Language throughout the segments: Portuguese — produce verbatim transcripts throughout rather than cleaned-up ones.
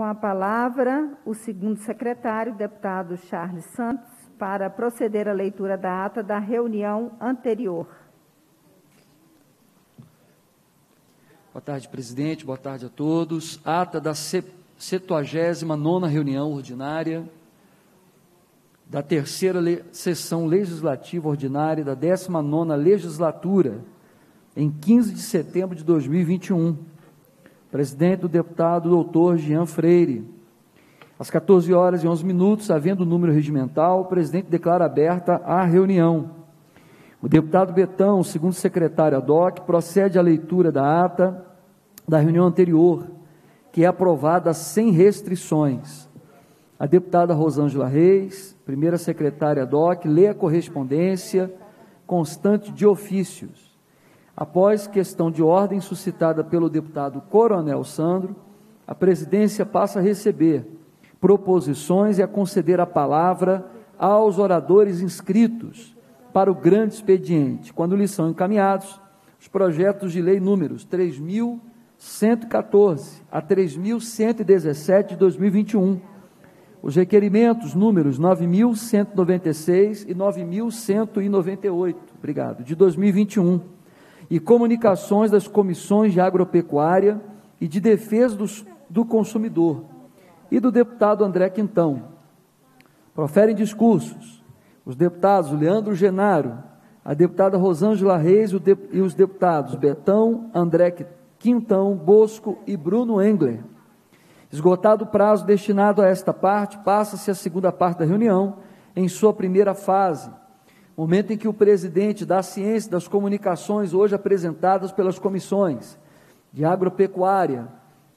Com a palavra, o segundo secretário, deputado Charles Santos, para proceder à leitura da ata da reunião anterior. Boa tarde, presidente. Boa tarde a todos. Ata da setagésima nona reunião ordinária da terceira le sessão legislativa ordinária da décima nona legislatura, em quinze de setembro de dois mil e vinte e um. Presidente do deputado doutor Jean Freire. Às quatorze horas e onze minutos, havendo o número regimental, o presidente declara aberta a reunião. O deputado Betão, segundo secretário ad hoc, procede à leitura da ata da reunião anterior, que é aprovada sem restrições. A deputada Rosângela Reis, primeira secretária ad hoc, lê a correspondência constante de ofícios. Após questão de ordem suscitada pelo deputado Coronel Sandro, a presidência passa a receber proposições e a conceder a palavra aos oradores inscritos para o grande expediente, quando lhes são encaminhados os projetos de lei números três mil cento e quatorze a três mil cento e dezessete de dois mil e vinte e um, os requerimentos números nove mil cento e noventa e seis e nove mil cento e noventa e oito, obrigado, de dois mil e vinte e um. E comunicações das comissões de agropecuária e de defesa do, do consumidor e do deputado André Quintão. Proferem discursos os deputados Leandro Genaro, a deputada Rosângela Reis e os deputados Betão, André Quintão, Bosco e Bruno Engler. Esgotado o prazo destinado a esta parte, passa-se a segunda parte da reunião, em sua primeira fase, momento em que o presidente dá ciência das comunicações hoje apresentadas pelas comissões de agropecuária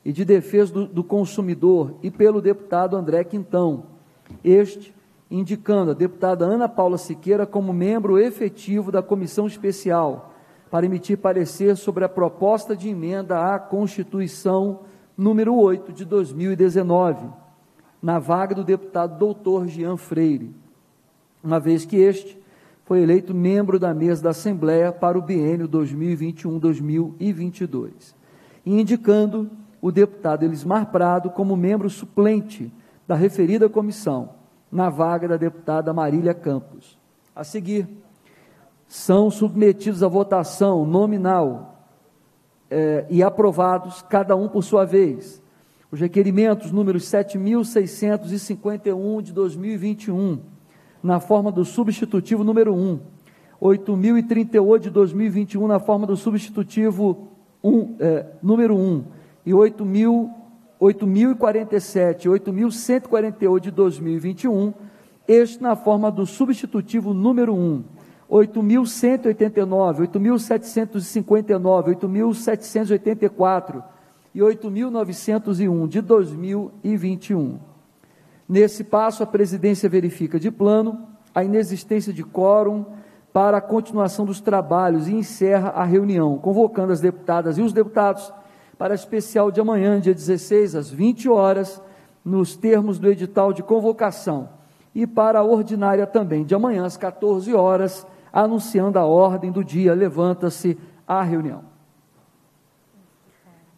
e de defesa do, do consumidor e pelo deputado André Quintão, este indicando a deputada Ana Paula Siqueira como membro efetivo da comissão especial para emitir parecer sobre a proposta de emenda à Constituição número oito de dois mil e dezenove, na vaga do deputado doutor Jean Freire, uma vez que este foi eleito membro da mesa da Assembleia para o biênio dois mil e vinte e um a dois mil e vinte e dois, e indicando o deputado Elismar Prado como membro suplente da referida comissão, na vaga da deputada Marília Campos. A seguir, são submetidos à votação nominal eh, e aprovados, cada um por sua vez, os requerimentos números sete mil seiscentos e cinquenta e um de dois mil e vinte e um, na forma do substitutivo número um, oito mil e trinta e oito de dois mil e vinte e um, na forma do substitutivo um, é, número um, e oito mil e quarenta e sete, oito mil cento e quarenta e oito de dois mil e vinte e um, este na forma do substitutivo número um, oito mil cento e oitenta e nove, oito mil setecentos e cinquenta e nove, oito mil setecentos e oitenta e quatro e oito mil novecentos e um de dois mil e vinte e um. Nesse passo, a presidência verifica de plano a inexistência de quórum para a continuação dos trabalhos e encerra a reunião, convocando as deputadas e os deputados para a especial de amanhã, dia dezesseis, às vinte horas, nos termos do edital de convocação, e para a ordinária também, de amanhã, às quatorze horas, anunciando a ordem do dia. Levanta-se a reunião.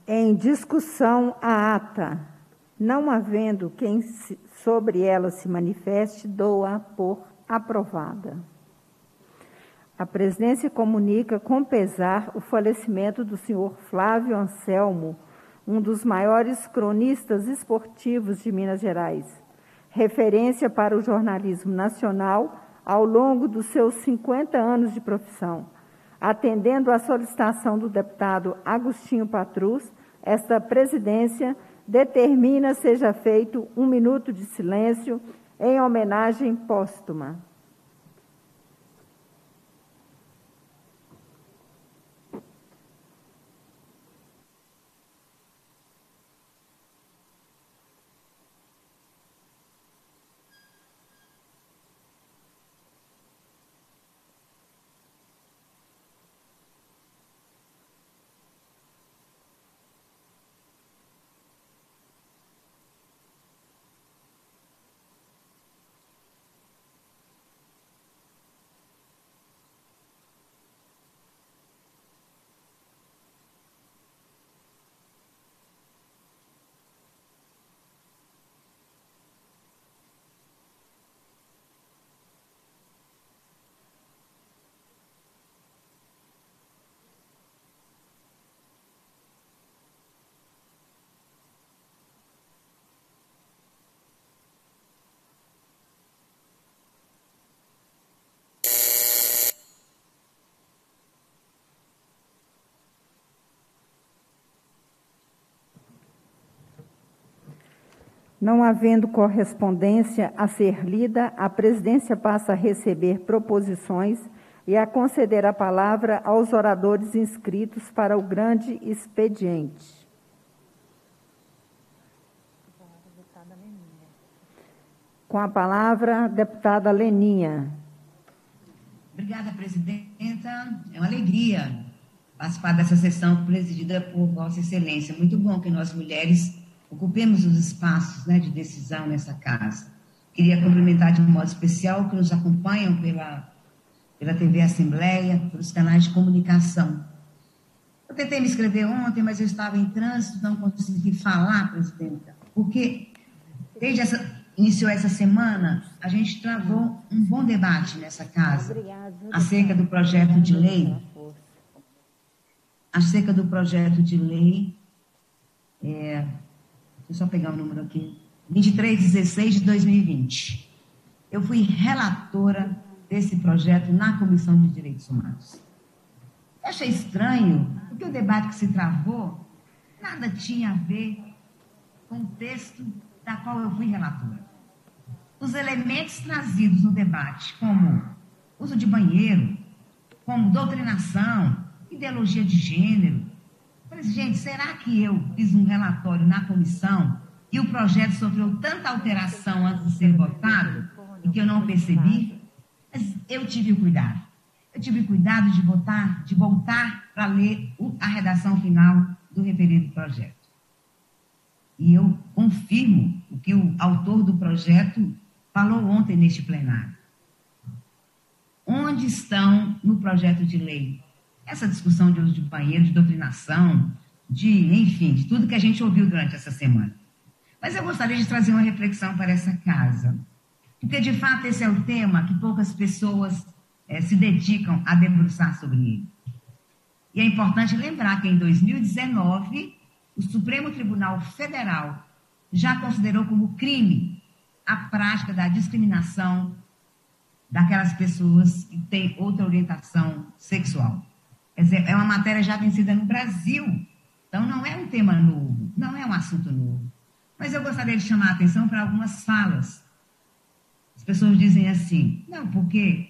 Em discussão, a ata, não havendo quem se... sobre ela se manifeste, dou-a por aprovada. A presidência comunica com pesar o falecimento do senhor Flávio Anselmo, um dos maiores cronistas esportivos de Minas Gerais, referência para o jornalismo nacional ao longo dos seus cinquenta anos de profissão. Atendendo à solicitação do deputado Agostinho Patrus, esta presidência determina seja feito um minuto de silêncio em homenagem póstuma. Não havendo correspondência a ser lida, a presidência passa a receber proposições e a conceder a palavra aos oradores inscritos para o grande expediente. Com a palavra, deputada Leninha. Obrigada, presidenta. É uma alegria participar dessa sessão presidida por Vossa Excelência. Muito bom que nós, mulheres, ocupemos os espaços, né, de decisão nessa casa. Queria cumprimentar de um modo especial que nos acompanham pela, pela T V Assembleia, pelos canais de comunicação. Eu tentei me inscrever ontem, mas eu estava em trânsito, não consegui falar, presidenta, porque desde essa, iniciou essa semana, a gente travou um bom debate nessa casa. Obrigada, acerca do projeto de lei, acerca do projeto de lei, é, deixa eu só pegar o número aqui, vinte e três de dezesseis de dois mil e vinte. Eu fui relatora desse projeto na Comissão de Direitos Humanos. Eu achei estranho, porque o debate que se travou nada tinha a ver com o texto da qual eu fui relatora. Os elementos trazidos no debate, como uso de banheiro, como doutrinação, ideologia de gênero. Mas, gente, será que eu fiz um relatório na comissão e o projeto sofreu tanta alteração antes de ser votado e que eu não percebi? Mas eu tive cuidado. Eu tive cuidado de votar, de voltar para ler a redação final do referido projeto. E eu confirmo o que o autor do projeto falou ontem neste plenário. Onde estão no projeto de lei essa discussão de uso de banheiro, de doutrinação, de, enfim, de tudo que a gente ouviu durante essa semana? Mas eu gostaria de trazer uma reflexão para essa casa, porque, de fato, esse é o tema que poucas pessoas é, se dedicam a debruçar sobre ele. E é importante lembrar que, em dois mil e dezenove, o Supremo Tribunal Federal já considerou como crime a prática da discriminação daquelas pessoas que têm outra orientação sexual. Quer dizer, é uma matéria já vencida no Brasil, então não é um tema novo, não é um assunto novo. Mas eu gostaria de chamar a atenção para algumas falas. As pessoas dizem assim, não, porque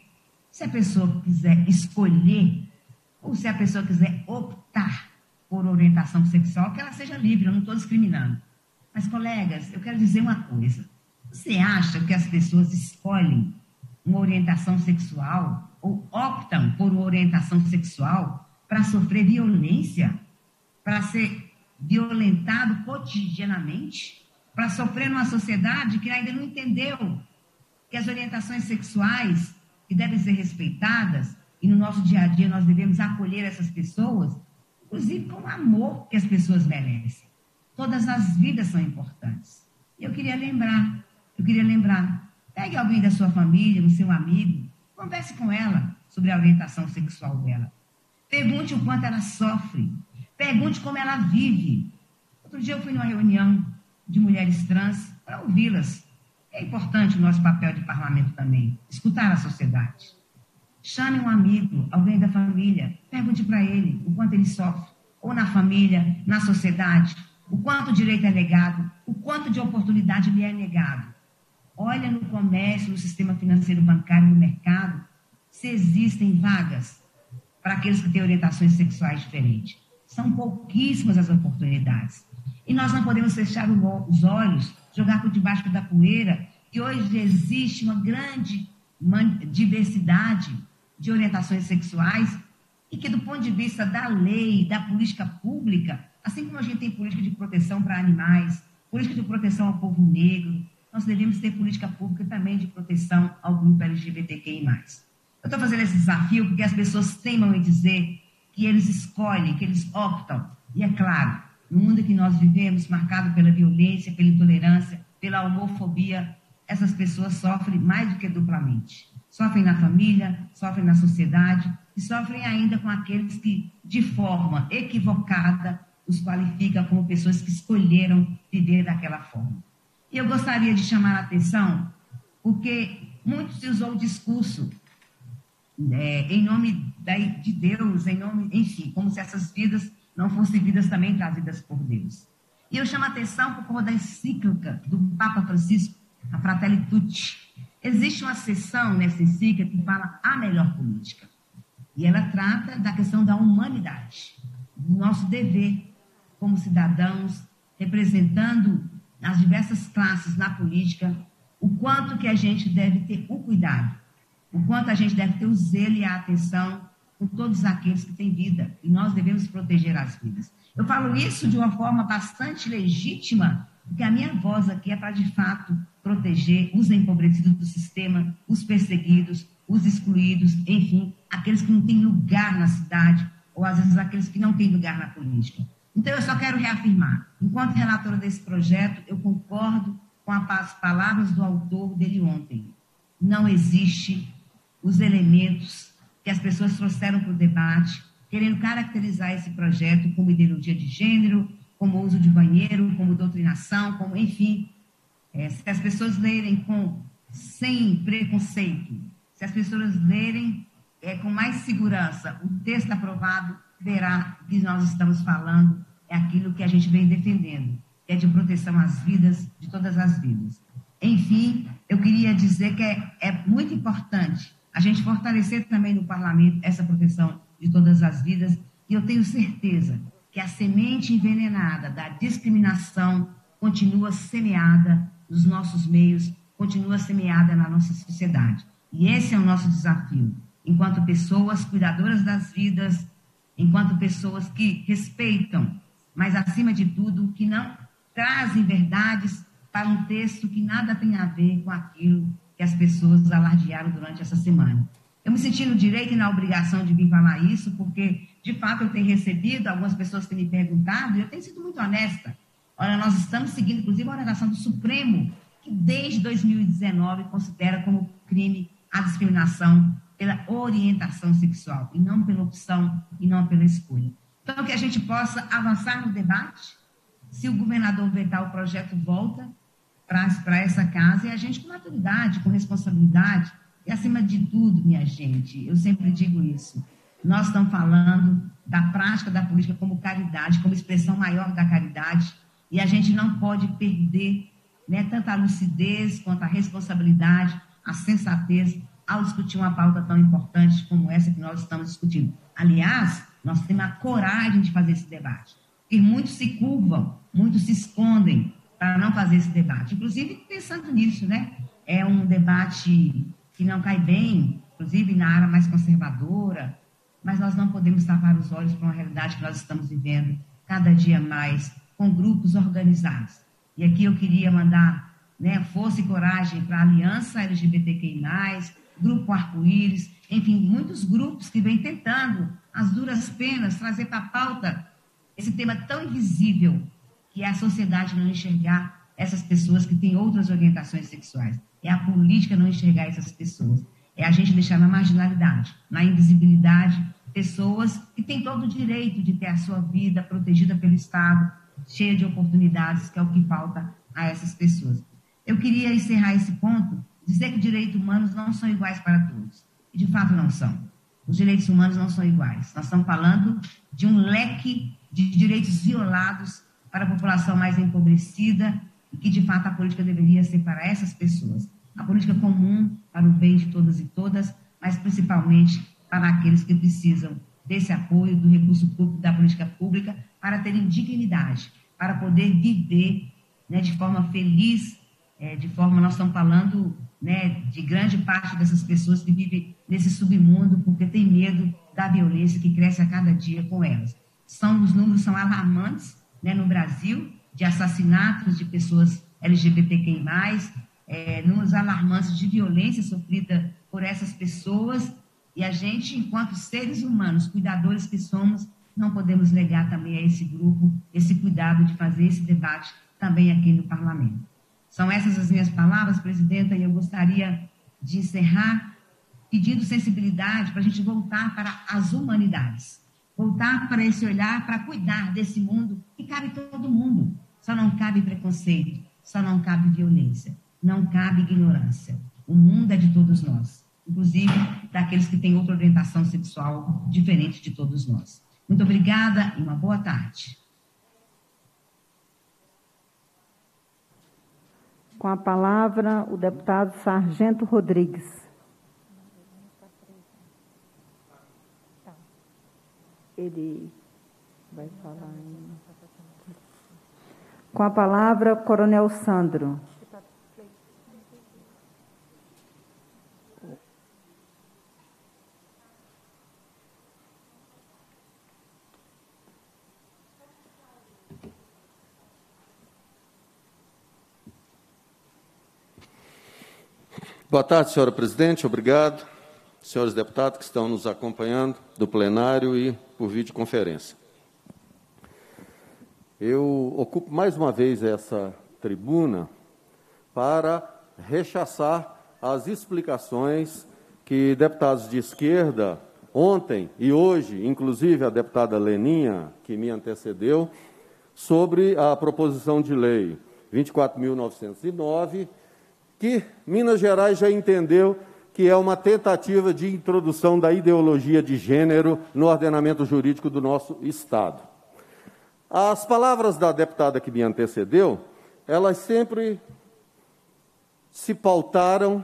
se a pessoa quiser escolher ou se a pessoa quiser optar por orientação sexual, que ela seja livre, eu não estou discriminando. Mas, colegas, eu quero dizer uma coisa. Você acha que as pessoas escolhem uma orientação sexual ou optam por uma orientação sexual para sofrer violência, para ser violentado cotidianamente, para sofrer numa sociedade que ainda não entendeu que as orientações sexuais que devem ser respeitadas, e no nosso dia a dia nós devemos acolher essas pessoas, inclusive com o amor que as pessoas merecem. Todas as vidas são importantes. E eu queria lembrar, eu queria lembrar, pegue alguém da sua família, um seu amigo, converse com ela sobre a orientação sexual dela. Pergunte o quanto ela sofre. Pergunte como ela vive. Outro dia eu fui numa reunião de mulheres trans para ouvi-las. É importante o nosso papel de parlamento também, escutar a sociedade. Chame um amigo, alguém da família, pergunte para ele o quanto ele sofre, ou na família, na sociedade, o quanto o direito é negado, o quanto de oportunidade lhe é negado. Olha no comércio, no sistema financeiro bancário, no mercado, se existem vagas para aqueles que têm orientações sexuais diferentes. São pouquíssimas as oportunidades. E nós não podemos fechar os olhos, jogar por debaixo da poeira, que hoje existe uma grande diversidade de orientações sexuais e que, do ponto de vista da lei, da política pública, assim como a gente tem política de proteção para animais, política de proteção ao povo negro, nós devemos ter política pública também de proteção ao grupo L G B T Q I mais. Eu estou fazendo esse desafio porque as pessoas teimam em dizer que eles escolhem, que eles optam. E é claro, no mundo que nós vivemos, marcado pela violência, pela intolerância, pela homofobia, essas pessoas sofrem mais do que duplamente. Sofrem na família, sofrem na sociedade e sofrem ainda com aqueles que, de forma equivocada, os qualificam como pessoas que escolheram viver daquela forma. E eu gostaria de chamar a atenção, porque muito se usou o discurso né, em nome da, de Deus, em nome, enfim, como se essas vidas não fossem vidas também trazidas por Deus. E eu chamo a atenção por conta da encíclica do Papa Francisco, a Fratelli Tutti. Existe uma seção nessa encíclica que fala a melhor política. E ela trata da questão da humanidade, do nosso dever como cidadãos, representando as diversas classes na política, o quanto que a gente deve ter o cuidado, o quanto a gente deve ter o zelo e a atenção com todos aqueles que têm vida. E nós devemos proteger as vidas. Eu falo isso de uma forma bastante legítima, porque a minha voz aqui é para, de fato, proteger os empobrecidos do sistema, os perseguidos, os excluídos, enfim, aqueles que não têm lugar na cidade, ou às vezes aqueles que não têm lugar na política. Então, eu só quero reafirmar, enquanto relatora desse projeto, eu concordo com as palavras do autor dele ontem. Não existe os elementos que as pessoas trouxeram para o debate, querendo caracterizar esse projeto como ideologia de gênero, como uso de banheiro, como doutrinação, como, enfim, é, se as pessoas lerem com, sem preconceito, se as pessoas lerem é, com mais segurança o texto aprovado, verá que nós estamos falando é aquilo que a gente vem defendendo, que é de proteção às vidas, de todas as vidas. Enfim, eu queria dizer que é, é muito importante a gente fortalecer também no parlamento essa proteção de todas as vidas, e eu tenho certeza que a semente envenenada da discriminação continua semeada nos nossos meios, continua semeada na nossa sociedade. E esse é o nosso desafio, enquanto pessoas cuidadoras das vidas, enquanto pessoas que respeitam, mas, acima de tudo, que não trazem verdades para um texto que nada tem a ver com aquilo que as pessoas alardearam durante essa semana. Eu me senti no direito e na obrigação de vir falar isso, porque, de fato, eu tenho recebido algumas pessoas que me perguntaram, e eu tenho sido muito honesta. Olha, nós estamos seguindo, inclusive, a orientação do Supremo, que desde dois mil e dezenove considera como crime a discriminação pela orientação sexual, e não pela opção, e não pela escolha. Então, que a gente possa avançar no debate, se o governador vetar o projeto, volta para essa casa, e a gente com maturidade, com responsabilidade, e acima de tudo, minha gente, eu sempre digo isso, nós estamos falando da prática da política como caridade, como expressão maior da caridade, e a gente não pode perder, né, tanto a lucidez quanto a responsabilidade, a sensatez, ao discutir uma pauta tão importante como essa que nós estamos discutindo. Aliás, nós temos a coragem de fazer esse debate, porque muitos se curvam, muitos se escondem para não fazer esse debate. Inclusive, pensando nisso, né? É um debate que não cai bem, inclusive na área mais conservadora, mas nós não podemos tapar os olhos para uma realidade que nós estamos vivendo cada dia mais, com grupos organizados. E aqui eu queria mandar, né, força e coragem para a Aliança L G B T Q I mais, Grupo Arco-Íris, enfim, muitos grupos que vêm tentando, às duras penas, trazer para a pauta esse tema tão invisível, que é a sociedade não enxergar essas pessoas que têm outras orientações sexuais. É a política não enxergar essas pessoas. É a gente deixar na marginalidade, na invisibilidade, pessoas que têm todo o direito de ter a sua vida protegida pelo Estado, cheia de oportunidades, que é o que falta a essas pessoas. Eu queria encerrar esse ponto, dizer que direitos humanos não são iguais para todos. E, de fato, não são. Os direitos humanos não são iguais. Nós estamos falando de um leque de direitos violados para a população mais empobrecida e que, de fato, a política deveria ser para essas pessoas. A política comum para o bem de todas e todas, mas principalmente para aqueles que precisam desse apoio, do recurso público, da política pública, para terem dignidade, para poder viver, né, de forma feliz, é, de forma, nós estamos falando, né, de grande parte dessas pessoas que vivem nesse submundo porque tem medo da violência que cresce a cada dia com elas. São, os números são alarmantes, né, no Brasil, de assassinatos de pessoas L G B T Q I mais, é, números alarmantes de violência sofrida por essas pessoas, e a gente, enquanto seres humanos, cuidadores que somos, não podemos negar também a esse grupo esse cuidado de fazer esse debate também aqui no parlamento. São essas as minhas palavras, presidenta, e eu gostaria de encerrar pedindo sensibilidade para a gente voltar para as humanidades, voltar para esse olhar, para cuidar desse mundo que cabe todo mundo. Só não cabe preconceito, só não cabe violência, não cabe ignorância. O mundo é de todos nós, inclusive daqueles que têm outra orientação sexual diferente de todos nós. Muito obrigada e uma boa tarde. Com a palavra, o deputado Sargento Rodrigues. Ele vai falar ainda. Com a palavra, Coronel Sandro. Boa tarde, senhora presidente. Obrigado, senhores deputados que estão nos acompanhando do plenário e por videoconferência. Eu ocupo mais uma vez essa tribuna para rechaçar as explicações que deputados de esquerda, ontem e hoje, inclusive a deputada Leninha, que me antecedeu, sobre a proposição de lei vinte e quatro mil novecentos e nove, que Minas Gerais já entendeu que é uma tentativa de introdução da ideologia de gênero no ordenamento jurídico do nosso Estado. As palavras da deputada que me antecedeu, elas sempre se pautaram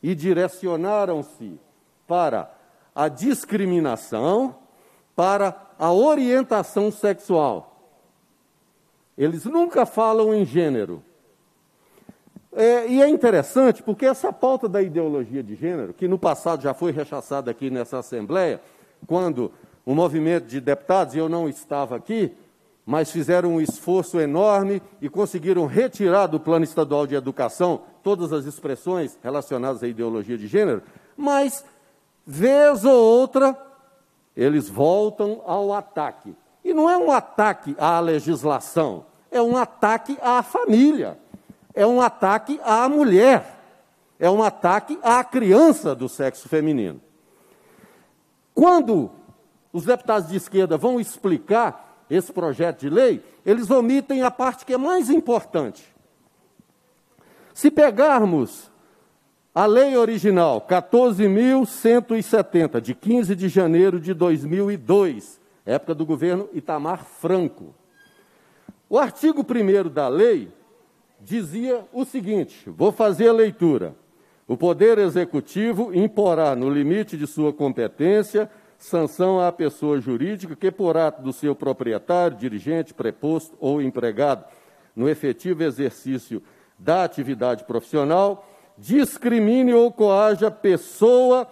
e direcionaram-se para a discriminação, para a orientação sexual. Eles nunca falam em gênero. É, e é interessante, porque essa pauta da ideologia de gênero, que no passado já foi rechaçada aqui nessa Assembleia, quando o movimento de deputados, e eu não estava aqui, mas fizeram um esforço enorme e conseguiram retirar do Plano Estadual de Educação todas as expressões relacionadas à ideologia de gênero, mas, vez ou outra, eles voltam ao ataque. E não é um ataque à legislação, é um ataque à família. É um ataque à mulher, é um ataque à criança do sexo feminino. Quando os deputados de esquerda vão explicar esse projeto de lei, eles omitem a parte que é mais importante. Se pegarmos a lei original quatorze mil cento e setenta, de quinze de janeiro de dois mil e dois, época do governo Itamar Franco, o artigo primeiro da lei dizia o seguinte, vou fazer a leitura. O Poder Executivo imporá, no limite de sua competência, sanção à pessoa jurídica que, por ato do seu proprietário, dirigente, preposto ou empregado, no efetivo exercício da atividade profissional, discrimine ou coaja pessoa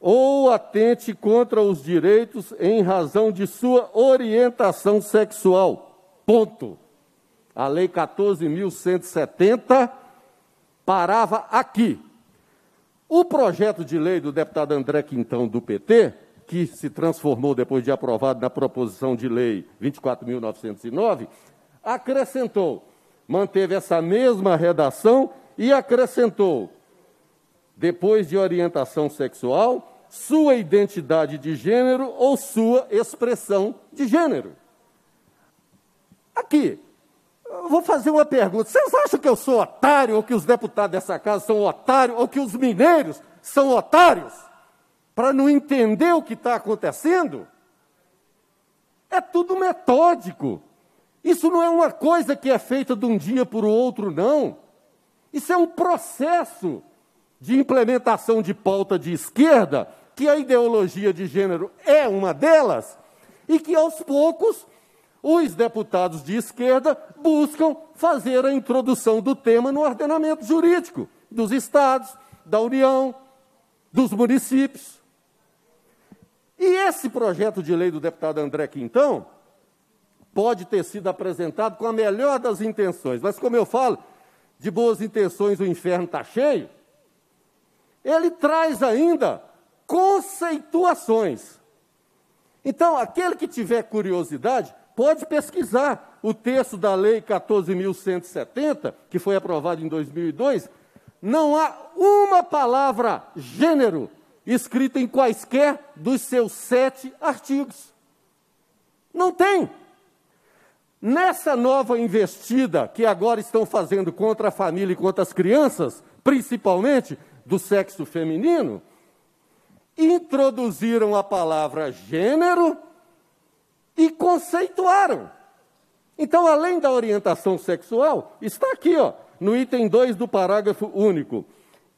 ou atente contra os direitos em razão de sua orientação sexual. Ponto. A Lei quatorze mil cento e setenta parava aqui. O projeto de lei do deputado André Quintão, do P T, que se transformou depois de aprovado na proposição de lei vinte e quatro mil novecentos e nove, acrescentou, manteve essa mesma redação e acrescentou, depois de orientação sexual, sua identidade de gênero ou sua expressão de gênero. Aqui. Vou fazer uma pergunta. Vocês acham que eu sou otário, ou que os deputados dessa casa são otários, ou que os mineiros são otários? Para não entender o que está acontecendo? É tudo metódico. Isso não é uma coisa que é feita de um dia para o outro, não. Isso é um processo de implementação de pauta de esquerda, que a ideologia de gênero é uma delas, e que aos poucos os deputados de esquerda buscam fazer a introdução do tema no ordenamento jurídico dos estados, da União, dos municípios. E esse projeto de lei do deputado André Quintão pode ter sido apresentado com a melhor das intenções, mas, como eu falo, de boas intenções o inferno está cheio. Ele traz ainda conceituações. Então, aquele que tiver curiosidade pode pesquisar o texto da Lei quatorze mil cento e setenta, que foi aprovado em dois mil e dois, não há uma palavra gênero escrita em quaisquer dos seus sete artigos. Não tem. Nessa nova investida que agora estão fazendo contra a família e contra as crianças, principalmente do sexo feminino, introduziram a palavra gênero e conceituaram. Então, além da orientação sexual, está aqui, ó, no item dois do parágrafo único,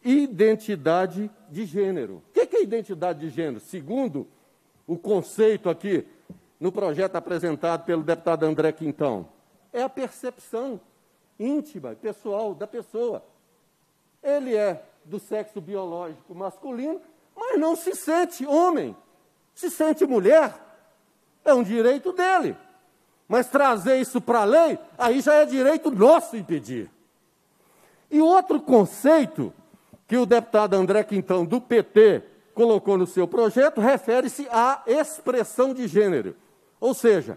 identidade de gênero. O que é identidade de gênero? Segundo o conceito aqui no projeto apresentado pelo deputado André Quintão, é a percepção íntima e pessoal da pessoa. Ele é do sexo biológico masculino, mas não se sente homem, se sente mulher. É um direito dele. Mas trazer isso para a lei, aí já é direito nosso impedir. E outro conceito que o deputado André Quintão, do P T, colocou no seu projeto, refere-se à expressão de gênero. Ou seja,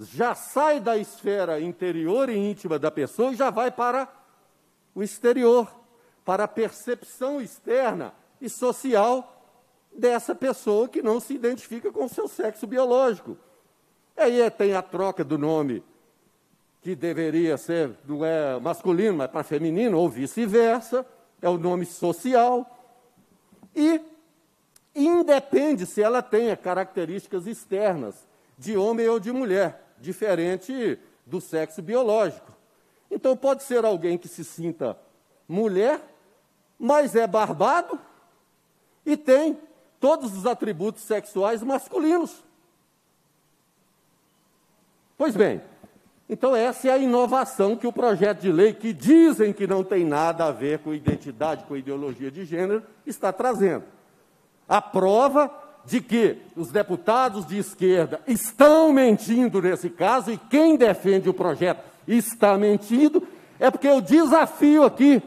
já sai da esfera interior e íntima da pessoa e já vai para o exterior, para a percepção externa e social dessa pessoa que não se identifica com o seu sexo biológico. Aí tem a troca do nome, que deveria ser, não é masculino, mas para feminino, ou vice-versa, é o nome social, e independe se ela tenha características externas, de homem ou de mulher, diferente do sexo biológico. Então, pode ser alguém que se sinta mulher, mas é barbado e tem todos os atributos sexuais masculinos. Pois bem, então essa é a inovação que o projeto de lei, que dizem que não tem nada a ver com identidade, com ideologia de gênero, está trazendo. A prova de que os deputados de esquerda estão mentindo nesse caso, e quem defende o projeto está mentindo, é porque eu desafio aqui,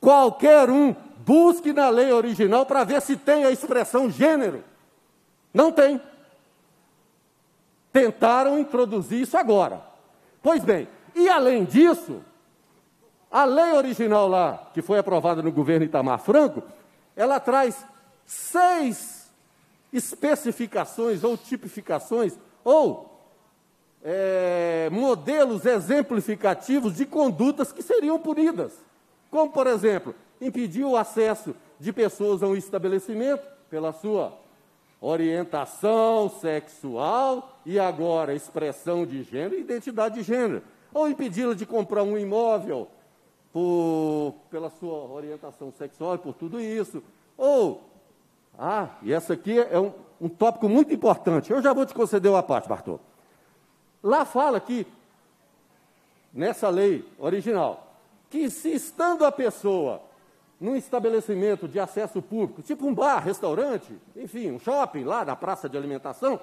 qualquer um, busque na lei original para ver se tem a expressão gênero. Não tem. Tentaram introduzir isso agora. Pois bem, e além disso, a lei original lá, que foi aprovada no governo Itamar Franco, ela traz seis especificações ou tipificações, ou é, modelos exemplificativos de condutas que seriam punidas. Como, por exemplo, impedir o acesso de pessoas a um estabelecimento pela sua orientação sexual e agora expressão de gênero e identidade de gênero. Ou impedi-la de comprar um imóvel por, pela sua orientação sexual e por tudo isso. Ou, ah, e essa aqui é um, um tópico muito importante. Eu já vou te conceder uma parte, Bartô. Lá fala que, nessa lei original, que se estando a pessoa num estabelecimento de acesso público, tipo um bar, restaurante, enfim, um shopping lá na praça de alimentação,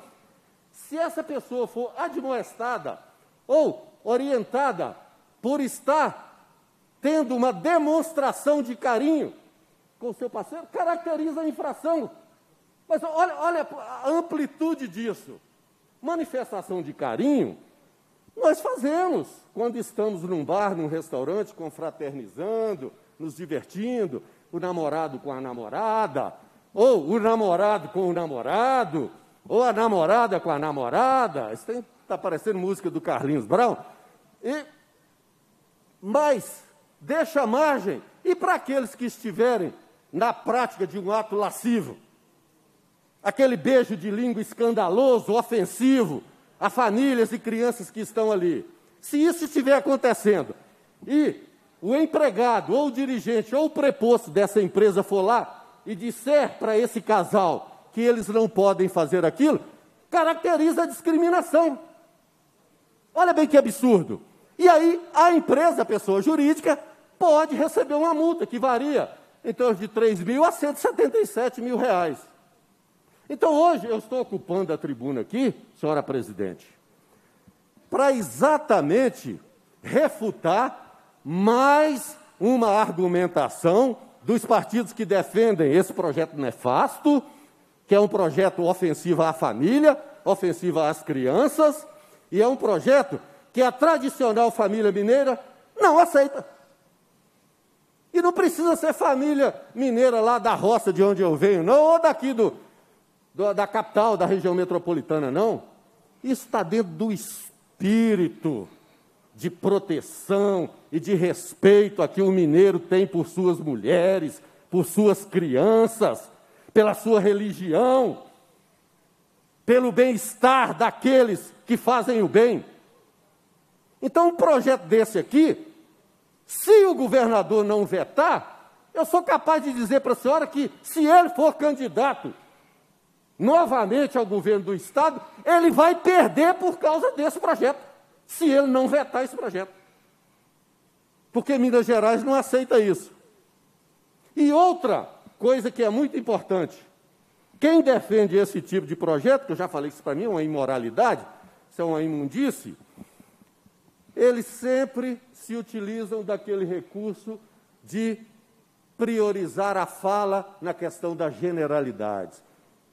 se essa pessoa for admoestada ou orientada por estar tendo uma demonstração de carinho com o seu parceiro, caracteriza a infração. Mas olha, olha a amplitude disso. Manifestação de carinho, nós fazemos quando estamos num bar, num restaurante, confraternizando, nos divertindo, o namorado com a namorada, ou o namorado com o namorado, ou a namorada com a namorada. Isso está parecendo música do Carlinhos Brown. E, mas deixa margem, e para aqueles que estiverem na prática de um ato lascivo, aquele beijo de língua escandaloso, ofensivo, a famílias e crianças que estão ali. Se isso estiver acontecendo, e o empregado, ou o dirigente, ou o preposto dessa empresa for lá e disser para esse casal que eles não podem fazer aquilo, caracteriza a discriminação. Olha bem que absurdo. E aí, a empresa, a pessoa jurídica, pode receber uma multa que varia em torno de três mil reais a cento e setenta e sete mil reais. Então, hoje, eu estou ocupando a tribuna aqui, senhora presidente, para exatamente refutar mais uma argumentação dos partidos que defendem esse projeto nefasto, que é um projeto ofensivo à família, ofensivo às crianças, e é um projeto que a tradicional família mineira não aceita. E não precisa ser família mineira lá da roça de onde eu venho, não, ou daqui do, do, da capital, da região metropolitana, não. Isso está dentro do espírito de proteção e de respeito a que o mineiro tem por suas mulheres, por suas crianças, pela sua religião, pelo bem-estar daqueles que fazem o bem. Então, um projeto desse aqui Se o governador não vetar, eu sou capaz de dizer para a senhora que, se ele for candidato novamente ao governo do Estado, ele vai perder por causa desse projeto, se ele não vetar esse projeto. Porque Minas Gerais não aceita isso. E outra coisa que é muito importante, quem defende esse tipo de projeto, que eu já falei que isso para mim é uma imoralidade, isso é uma imundície, eles sempre se utilizam daquele recurso de priorizar a fala na questão das generalidades.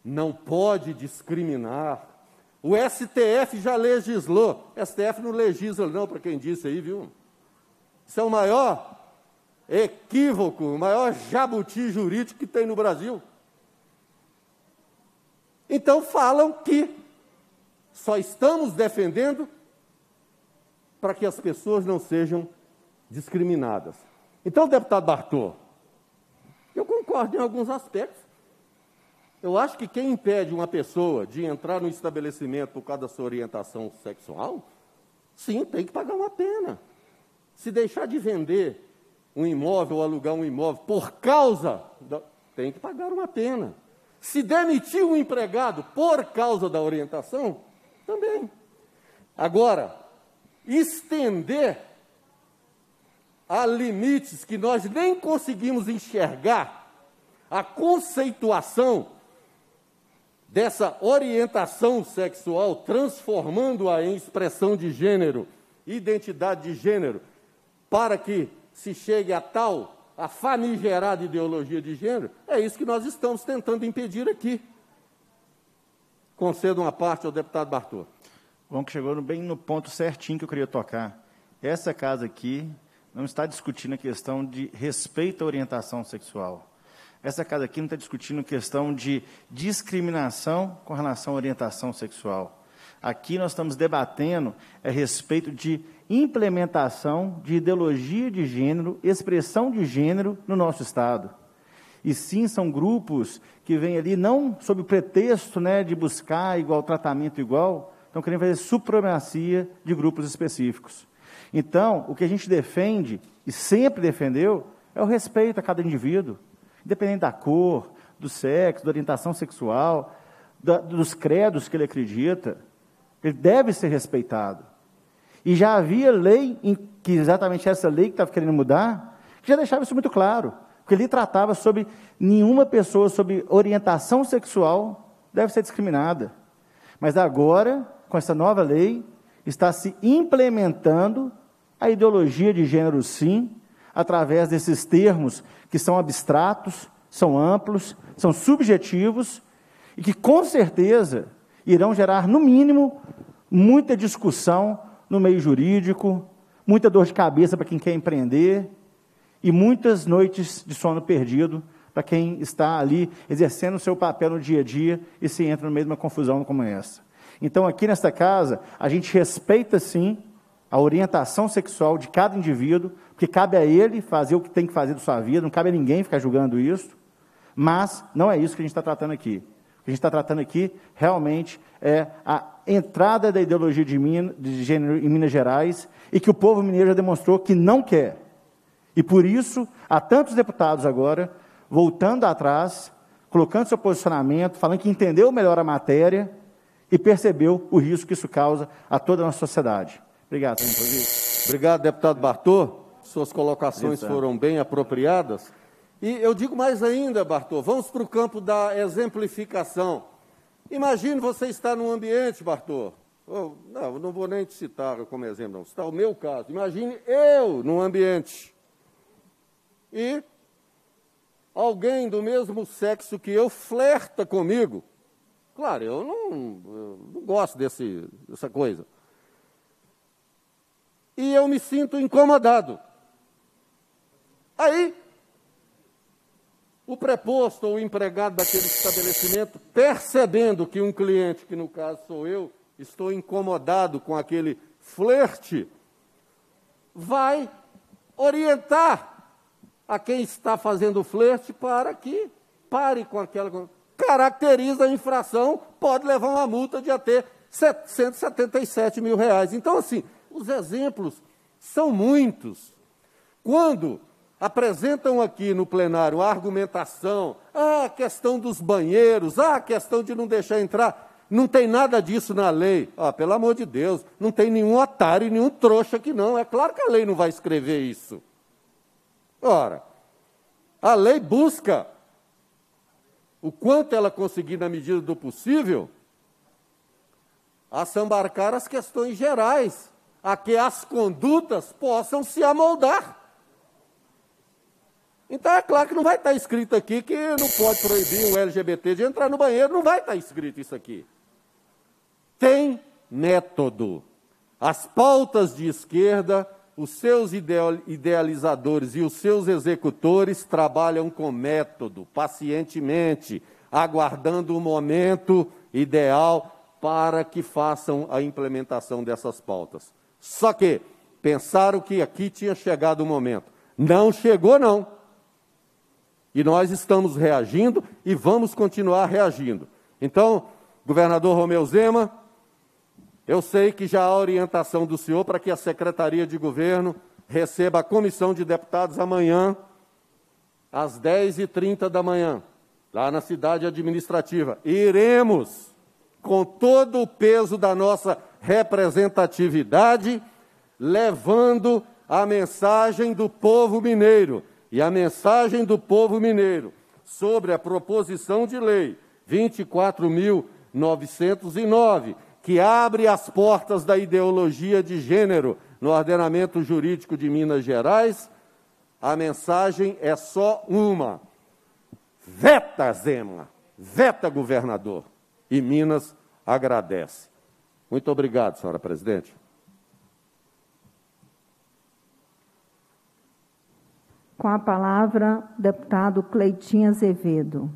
Não pode discriminar. O S T F já legislou. O S T F não legisla, não, para quem disse aí, viu? Isso é o maior equívoco, o maior jabuti jurídico que tem no Brasil. Então falam que só estamos defendendo para que as pessoas não sejam discriminadas. Então, deputado Bartô, eu concordo em alguns aspectos. Eu acho que quem impede uma pessoa de entrar no estabelecimento por causa da sua orientação sexual, sim, tem que pagar uma pena. Se deixar de vender um imóvel ou alugar um imóvel por causa da... tem que pagar uma pena. Se demitir um empregado por causa da orientação, também. Agora, estender a limites que nós nem conseguimos enxergar a conceituação dessa orientação sexual, transformando-a em expressão de gênero, identidade de gênero, para que se chegue a tal, a famigerada ideologia de gênero, é isso que nós estamos tentando impedir aqui. Concedo uma parte ao deputado Bartô. Bom, que chegou bem no ponto certinho que eu queria tocar. Essa casa aqui não está discutindo a questão de respeito à orientação sexual. Essa casa aqui não está discutindo questão de discriminação com relação à orientação sexual. Aqui nós estamos debatendo a respeito de implementação de ideologia de gênero, expressão de gênero no nosso Estado. E sim, são grupos que vêm ali não sob o pretexto, né, de buscar igual tratamento igual, estão querendo fazer supremacia de grupos específicos. Então, o que a gente defende, e sempre defendeu, é o respeito a cada indivíduo. Independente da cor, do sexo, da orientação sexual, da, dos credos que ele acredita, ele deve ser respeitado. E já havia lei, em, que exatamente essa lei que estava querendo mudar, que já deixava isso muito claro, porque ele tratava sobre nenhuma pessoa, sobre orientação sexual, deve ser discriminada. Mas agora, com essa nova lei, está se implementando a ideologia de gênero, sim, através desses termos que são abstratos, são amplos, são subjetivos e que, com certeza, irão gerar, no mínimo, muita discussão no meio jurídico, muita dor de cabeça para quem quer empreender e muitas noites de sono perdido para quem está ali exercendo o seu papel no dia a dia e se entra no meio de uma confusão como essa. Então, aqui nesta casa, a gente respeita, sim, a orientação sexual de cada indivíduo, porque cabe a ele fazer o que tem que fazer da sua vida, não cabe a ninguém ficar julgando isso, mas não é isso que a gente está tratando aqui. O que a gente está tratando aqui, realmente, é a entrada da ideologia de, min- de gênero em Minas Gerais e que o povo mineiro já demonstrou que não quer. E, por isso, há tantos deputados agora, voltando atrás, colocando seu posicionamento, falando que entendeu melhor a matéria e percebeu o risco que isso causa a toda a nossa sociedade. Obrigado. Obrigado, deputado Bartô. Suas colocações foram bem apropriadas. E eu digo mais ainda, Bartô, vamos para o campo da exemplificação. Imagine você estar num ambiente, Bartô. Oh, não, não vou nem te citar como exemplo, não. Está o meu caso. Imagine eu num ambiente. E alguém do mesmo sexo que eu flerta comigo. Claro, eu não, eu não gosto desse, dessa coisa. E eu me sinto incomodado. Aí, o preposto ou o empregado daquele estabelecimento, percebendo que um cliente, que no caso sou eu, estou incomodado com aquele flerte, vai orientar a quem está fazendo o flerte para que pare com aquela... Caracteriza a infração, pode levar uma multa de até cento e setenta e sete mil reais. Então, assim... Os exemplos são muitos. Quando apresentam aqui no plenário a argumentação, ah, a questão dos banheiros, ah, a questão de não deixar entrar, não tem nada disso na lei. Ah, pelo amor de Deus, não tem nenhum otário, nenhum trouxa aqui não. É claro que a lei não vai escrever isso. Ora, a lei busca, o quanto ela conseguir na medida do possível, assambarcar as questões gerais, a que as condutas possam se amoldar. Então, é claro que não vai estar escrito aqui que não pode proibir o L G B T de entrar no banheiro, não vai estar escrito isso aqui. Tem método. As pautas de esquerda, os seus idealizadores e os seus executores trabalham com método, pacientemente, aguardando o momento ideal para que façam a implementação dessas pautas. Só que pensaram que aqui tinha chegado o momento. Não chegou, não. E nós estamos reagindo e vamos continuar reagindo. Então, governador Romeu Zema, eu sei que já há orientação do senhor para que a Secretaria de Governo receba a comissão de deputados amanhã, às dez e trinta da manhã, lá na cidade administrativa. Iremos, com todo o peso da nossa representatividade, levando a mensagem do povo mineiro. E a mensagem do povo mineiro sobre a proposição de lei vinte e quatro mil novecentos e nove, que abre as portas da ideologia de gênero no ordenamento jurídico de Minas Gerais, a mensagem é só uma. Veta, Zema! Veta, governador! E Minas agradece. Muito obrigado, senhora presidente. Com a palavra, deputado Cleitinho Azevedo.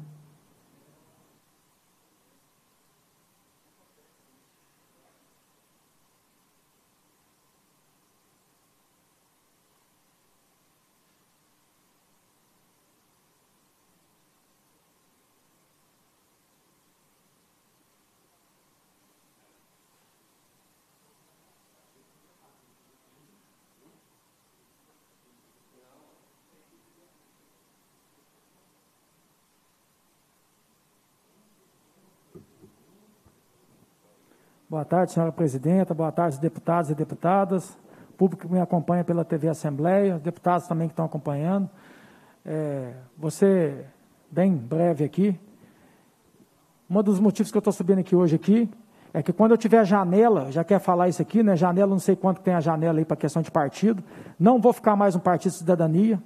Boa tarde, senhora presidenta, boa tarde, deputados e deputadas, público que me acompanha pela T V Assembleia, deputados também que estão acompanhando. É, vou ser bem breve aqui. Um dos motivos que eu estou subindo aqui hoje aqui é que quando eu tiver janela, já quer falar isso aqui, né? Janela, não sei quanto que tem a janela aí para questão de partido, não vou ficar mais um partido de cidadania,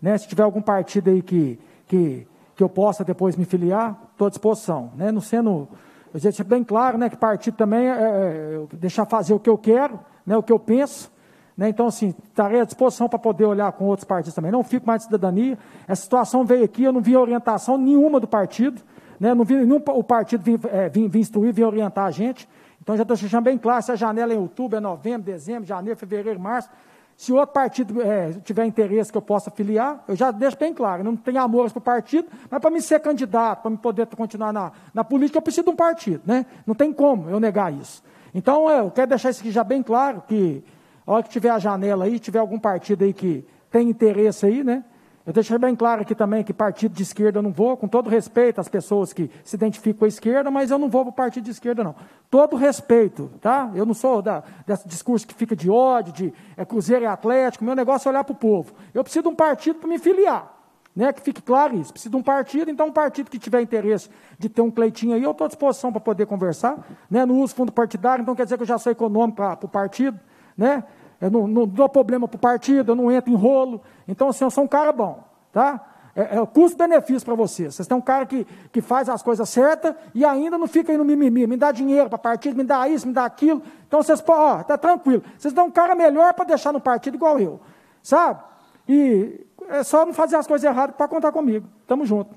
né? Se tiver algum partido aí que, que, que eu possa depois me filiar, estou à disposição, né? Não sendo... Eu deixo bem claro, né, que partido também é deixar fazer o que eu quero, né, o que eu penso. Né, então, assim, estarei à disposição para poder olhar com outros partidos também. Não fico mais de cidadania. Essa situação veio aqui, eu não vi orientação nenhuma do partido. Né, não vi nenhum o partido vir, é, vir, vir instruir, vir orientar a gente. Então, já estou deixando bem claro, se a janela é em outubro, é novembro, dezembro, janeiro, fevereiro, março. Se outro partido é, tiver interesse que eu possa filiar, eu já deixo bem claro, não tenho amores para o partido, mas para mim ser candidato, para me poder continuar na, na política, eu preciso de um partido, né? Não tem como eu negar isso. Então, eu quero deixar isso aqui já bem claro, que a hora que tiver a janela aí, tiver algum partido aí que tem interesse aí, né? Eu deixo bem claro aqui também que partido de esquerda eu não vou, com todo respeito às pessoas que se identificam com a esquerda, mas eu não vou para o partido de esquerda, não. Todo respeito, tá? Eu não sou da, desse discurso que fica de ódio, de é, Cruzeiro e Atlético, meu negócio é olhar para o povo. Eu preciso de um partido para me filiar, né? Que fique claro isso. Preciso de um partido, então um partido que tiver interesse de ter um Cleitinho aí, eu estou à disposição para poder conversar, né? Não uso fundo partidário, então quer dizer que eu já sou econômico para o partido, né? Eu não, não dou problema para o partido, eu não entro em rolo. Então, assim, eu sou um cara bom, tá? É, é o custo-benefício para vocês. Vocês têm um cara que, que faz as coisas certas e ainda não fica aí no mimimi. Me dá dinheiro para partido, me dá isso, me dá aquilo. Então, vocês, ó, tá tranquilo. Vocês dão um cara melhor para deixar no partido igual eu, sabe? E é só não fazer as coisas erradas para contar comigo. Tamo junto,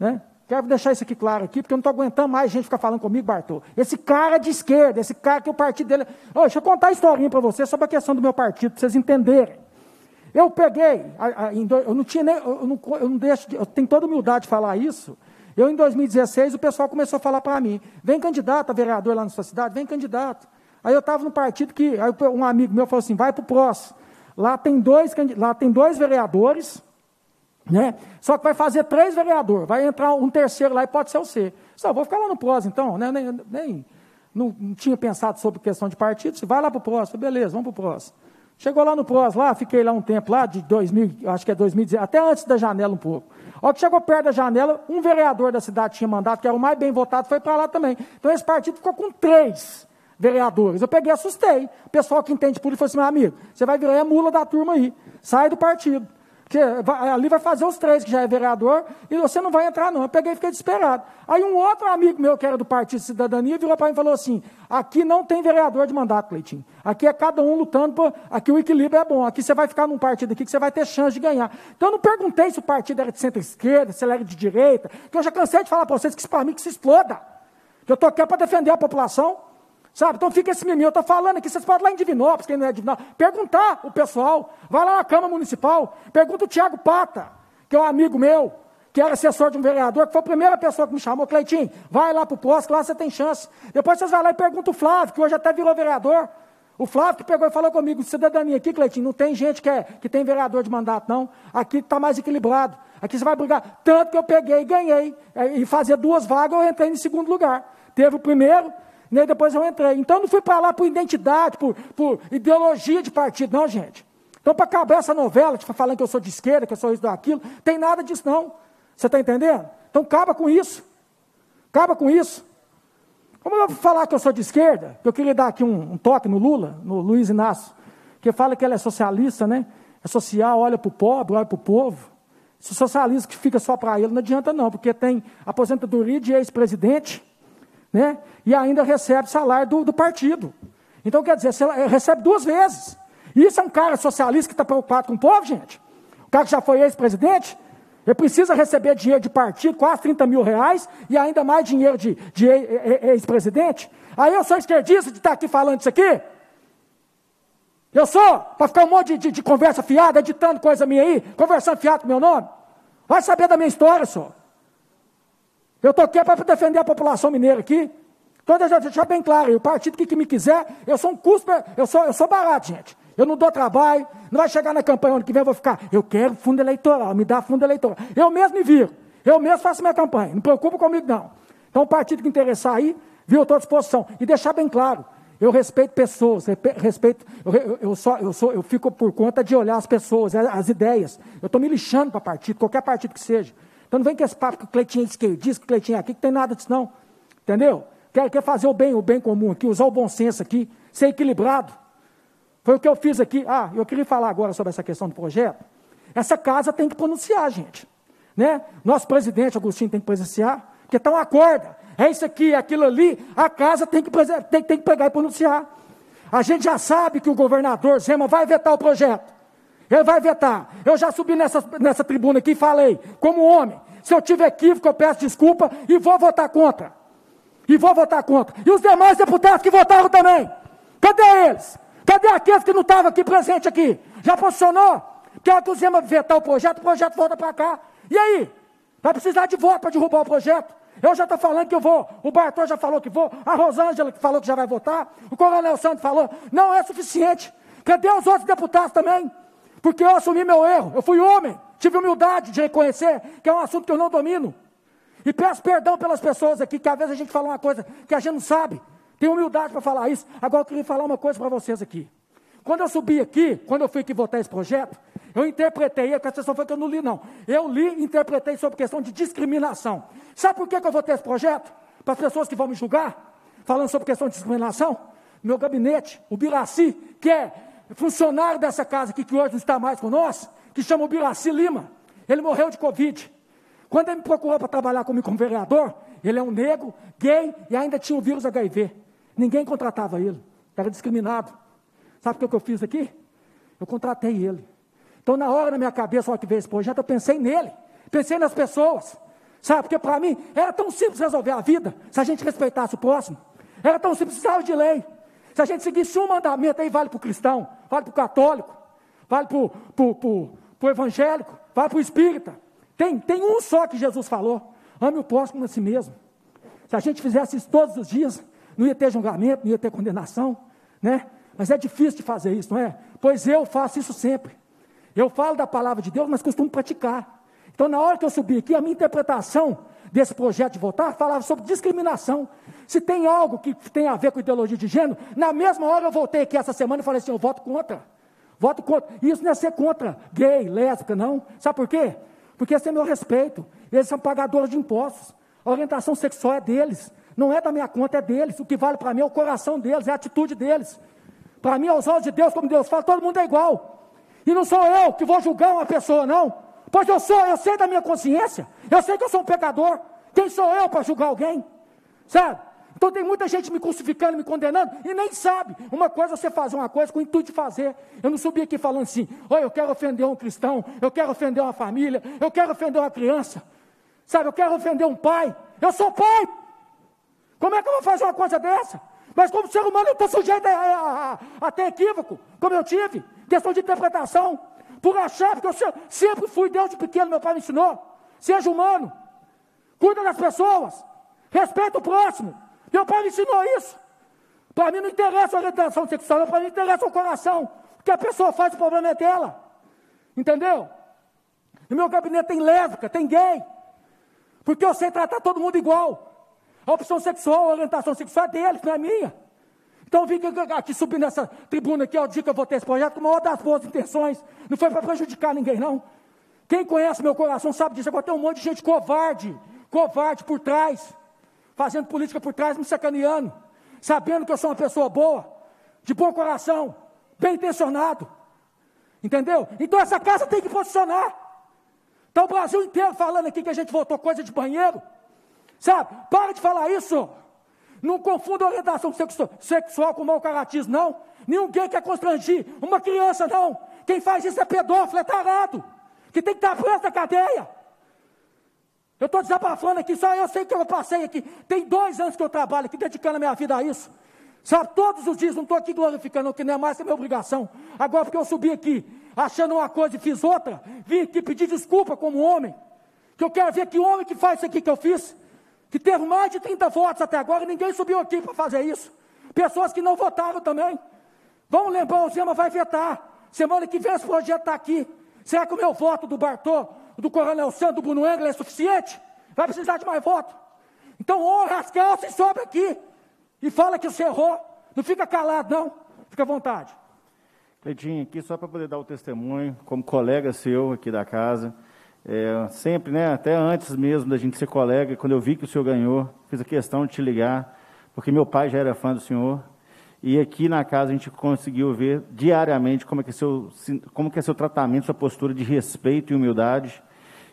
né? Quero deixar isso aqui claro aqui, porque eu não estou aguentando mais gente ficar falando comigo, Bartô. Esse cara de esquerda, esse cara que o partido dele... Oh, deixa eu contar a historinha para vocês sobre a questão do meu partido, para vocês entenderem. Eu peguei... A, a, em do... Eu não tinha nem... Eu, não, eu, não deixo de... eu tenho toda humildade de falar isso. Eu, em dois mil e dezesseis, o pessoal começou a falar para mim, vem candidato a vereador lá na sua cidade, vem candidato. Aí eu estava num partido que... Aí um amigo meu falou assim, vai para o próximo. Lá tem dois, lá tem dois vereadores, né? Só que vai fazer três vereadores, vai entrar um terceiro lá e pode ser o C. Só vou ficar lá no P O S, então, né? nem, nem não, não tinha pensado sobre questão de partido, se vai lá para o P O S, beleza, vamos para o P O S. Chegou lá no P O S, lá, fiquei lá um tempo, lá de dois mil, acho que é dois mil e dezesseis, até antes da janela um pouco. Ao que chegou perto da janela, um vereador da cidade tinha mandado, que era o mais bem votado, foi para lá também. Então esse partido ficou com três vereadores. Eu peguei e assustei. O pessoal que entende política falou assim: meu amigo, você vai virar a mula da turma aí, sai do partido. Porque vai, ali vai fazer os três que já é vereador e você não vai entrar não. Eu peguei e fiquei desesperado. Aí um outro amigo meu que era do Partido Cidadania virou para mim e falou assim: aqui não tem vereador de mandato, Cleitinho. Aqui é cada um lutando, por... aqui o equilíbrio é bom, aqui você vai ficar num partido aqui que você vai ter chance de ganhar. Então eu não perguntei se o partido era de centro-esquerda, se ele era de direita, que eu já cansei de falar para vocês que isso para mim que se exploda. Que eu estou aqui para defender a população. Sabe? Então fica esse mimimi, eu estou falando aqui, vocês podem ir lá em Divinópolis, quem não é de Divinópolis, perguntar o pessoal, vai lá na Câmara Municipal, pergunta o Tiago Pata, que é um amigo meu, que era assessor de um vereador, que foi a primeira pessoa que me chamou: Cleitinho, vai lá para o posto, lá você tem chance. Depois vocês vão lá e perguntam o Flávio, que hoje até virou vereador, o Flávio que pegou e falou comigo: cidadania aqui, Cleitinho, não tem gente que, é, que tem vereador de mandato não, aqui está mais equilibrado, aqui você vai brigar. Tanto que eu peguei e ganhei, e fazer duas vagas eu entrei em segundo lugar, teve o primeiro, e depois eu entrei. Então eu não fui para lá por identidade, por, por ideologia de partido, não, gente. Então, para acabar essa novela, tipo, falando que eu sou de esquerda, que eu sou isso, daquilo, tem nada disso, não. Você está entendendo? Então, acaba com isso. Acaba com isso. Como eu vou falar que eu sou de esquerda? Eu queria dar aqui um, um toque no Lula, no Luiz Inácio, que fala que ele é socialista, né? É social, olha para o pobre, olha para o povo. Esse socialista que fica só para ele não adianta, não, porque tem aposentadoria de ex-presidente, né? E ainda recebe salário do, do partido. Então, quer dizer, você recebe duas vezes. Isso é um cara socialista que está preocupado com o povo, gente? O cara que já foi ex-presidente, ele precisa receber dinheiro de partido, quase trinta mil reais, e ainda mais dinheiro de, de ex-presidente. Aí eu sou esquerdista de estar aqui falando isso aqui? Eu sou? Para ficar um monte de, de, de conversa fiada, editando coisa minha aí, conversando fiado com o meu nome? Vai saber da minha história, só. Eu estou aqui para defender a população mineira aqui. Então, deixa eu deixar bem claro, o partido que, que me quiser, eu sou um custo, eu sou, eu sou barato, gente. Eu não dou trabalho, não vai chegar na campanha ano que vem, eu vou ficar, eu quero fundo eleitoral, me dá fundo eleitoral. Eu mesmo me viro, eu mesmo faço minha campanha, não me preocupo comigo não. Então, o partido que interessar aí, viu, eu estou à disposição. E deixar bem claro, eu respeito pessoas, respeito, eu, eu, só, eu, sou, eu fico por conta de olhar as pessoas, as ideias. Eu estou me lixando para partido, qualquer partido que seja. Então não vem com esse papo que o Cleitinho é esquerdista, que o Cleitinho é aqui, que tem nada disso não, entendeu? Quer, quer fazer o bem, o bem comum aqui, usar o bom senso aqui, ser equilibrado. Foi o que eu fiz aqui. Ah, eu queria falar agora sobre essa questão do projeto. Essa casa tem que pronunciar, gente, né? Nosso presidente Agostinho tem que presenciar, porque está uma acorda, é isso aqui, é aquilo ali, a casa tem que, tem, tem que pegar e pronunciar. A gente já sabe que o governador Zema vai vetar o projeto. Ele vai vetar. Eu já subi nessa, nessa tribuna aqui e falei, como homem, se eu tiver equívoco, eu peço desculpa e vou votar contra. E vou votar contra. E os demais deputados que votaram também. Cadê eles? Cadê aqueles que não estavam aqui presente aqui? Já posicionou? Quer que o Zema vetar o projeto? O projeto volta para cá. E aí? Vai precisar de voto para derrubar o projeto? Eu já estou falando que eu vou. O Bartô já falou que vou. A Rosângela que falou que já vai votar. O Coronel Sandro falou. Não é suficiente. Cadê os outros deputados também? Porque eu assumi meu erro. Eu fui homem. Tive humildade de reconhecer que é um assunto que eu não domino. E peço perdão pelas pessoas aqui, que às vezes a gente fala uma coisa que a gente não sabe. Tem humildade para falar isso. Agora eu queria falar uma coisa para vocês aqui. Quando eu subi aqui, quando eu fui aqui votar esse projeto, eu interpretei, a questão foi que eu não li não. Eu li e interpretei sobre questão de discriminação. Sabe por que, que eu votei esse projeto? Para as pessoas que vão me julgar, falando sobre questão de discriminação? Meu gabinete, o Biraci, que é funcionário dessa casa aqui, que hoje não está mais com nós, que chama o Biraci Lima, ele morreu de Covid. Quando ele me procurou para trabalhar comigo como vereador, ele é um negro, gay e ainda tinha o vírus agá i vê. Ninguém contratava ele, era discriminado. Sabe o que eu fiz aqui? Eu contratei ele. Então, na hora, na minha cabeça, na hora que veio esse projeto, eu pensei nele, pensei nas pessoas. Sabe, porque para mim era tão simples resolver a vida, se a gente respeitasse o próximo. Era tão simples, precisava de lei. Se a gente seguisse um mandamento, aí vale para o cristão, vale para o católico, vale para o evangélico, vale para o espírita. Tem, tem um só que Jesus falou: ame o próximo a si mesmo. Se a gente fizesse isso todos os dias, não ia ter julgamento, não ia ter condenação, né? Mas é difícil de fazer isso, não é? pois eu faço isso sempre. Eu falo da palavra de Deus, mas costumo praticar. Então, na hora que eu subi aqui, a minha interpretação desse projeto de votar falava sobre discriminação. Se tem algo que tem a ver com ideologia de gênero, na mesma hora eu voltei aqui essa semana e falei assim, eu voto contra. Voto contra. Isso não é ser contra gay, lésbica, não. Sabe por quê? Porque esse é meu respeito. Eles são pagadores de impostos. A orientação sexual é deles. Não é da minha conta, é deles. O que vale para mim é o coração deles, é a atitude deles. Para mim, aos olhos de Deus, como Deus fala, todo mundo é igual. E não sou eu que vou julgar uma pessoa, não. Pois eu sou, eu sei da minha consciência, eu sei que eu sou um pecador. Quem sou eu para julgar alguém? Sabe? Então tem muita gente me crucificando, me condenando, e nem sabe. Uma coisa é você fazer uma coisa com o intuito de fazer. Eu não subi aqui falando assim, olha, eu quero ofender um cristão, eu quero ofender uma família, eu quero ofender uma criança. Sabe, eu quero ofender um pai. Eu sou pai. Como é que eu vou fazer uma coisa dessa? Mas como ser humano eu estou sujeito a, a, a, a ter equívoco, como eu tive. Questão de interpretação. Por achar, porque eu sempre fui Deus de pequeno, meu pai me ensinou. Seja humano, cuida das pessoas, respeita o próximo. Meu pai me ensinou isso. Para mim não interessa a orientação sexual, para mim interessa o coração. O que a pessoa faz, o problema é dela. Entendeu? No meu gabinete tem lésbica, tem gay. Porque eu sei tratar todo mundo igual. A opção sexual, a orientação sexual é deles, não é minha. Então eu vim aqui subir nessa tribuna aqui, ó, digo que eu votei esse projeto com a maior das boas intenções. Não foi para prejudicar ninguém, não. Quem conhece meu coração sabe disso. Agora tem um monte de gente covarde, covarde por trás, fazendo política por trás, me sacaneando, sabendo que eu sou uma pessoa boa, de bom coração, bem intencionado. Entendeu? Então essa casa tem que posicionar. Está o Brasil inteiro falando aqui que a gente votou coisa de banheiro. Sabe? Para de falar isso. Não confunda orientação sexu- sexual com mau caratismo, não. Ninguém quer constrangir uma criança, não. Quem faz isso é pedófilo, é tarado. Que tem que estar preso na cadeia. Eu estou desabafando aqui, só eu sei que eu passei aqui. Tem dois anos que eu trabalho aqui, dedicando a minha vida a isso. Sabe, todos os dias, não estou aqui glorificando, que não é mais que a minha obrigação. Agora, porque eu subi aqui, achando uma coisa e fiz outra, vim aqui pedir desculpa como homem, que eu quero ver que homem que faz isso aqui que eu fiz, que teve mais de trinta votos até agora, e ninguém subiu aqui para fazer isso. Pessoas que não votaram também. Vão lembrar, o Zema vai vetar. Semana que vem esse projeto está aqui. Será que o meu voto do Bartô, do Coronel Sandro, do Bruno Engler é suficiente? Vai precisar de mais voto. Então, honra as calças e sobe aqui. E fala que você errou, não fica calado, não. Fica à vontade. Cleitinho, aqui só para poder dar o testemunho, como colega seu aqui da casa, é, sempre, né, até antes mesmo da gente ser colega, quando eu vi que o senhor ganhou, fiz a questão de te ligar, porque meu pai já era fã do senhor, e aqui na casa a gente conseguiu ver diariamente como é que é seu, como que é seu tratamento, sua postura de respeito e humildade,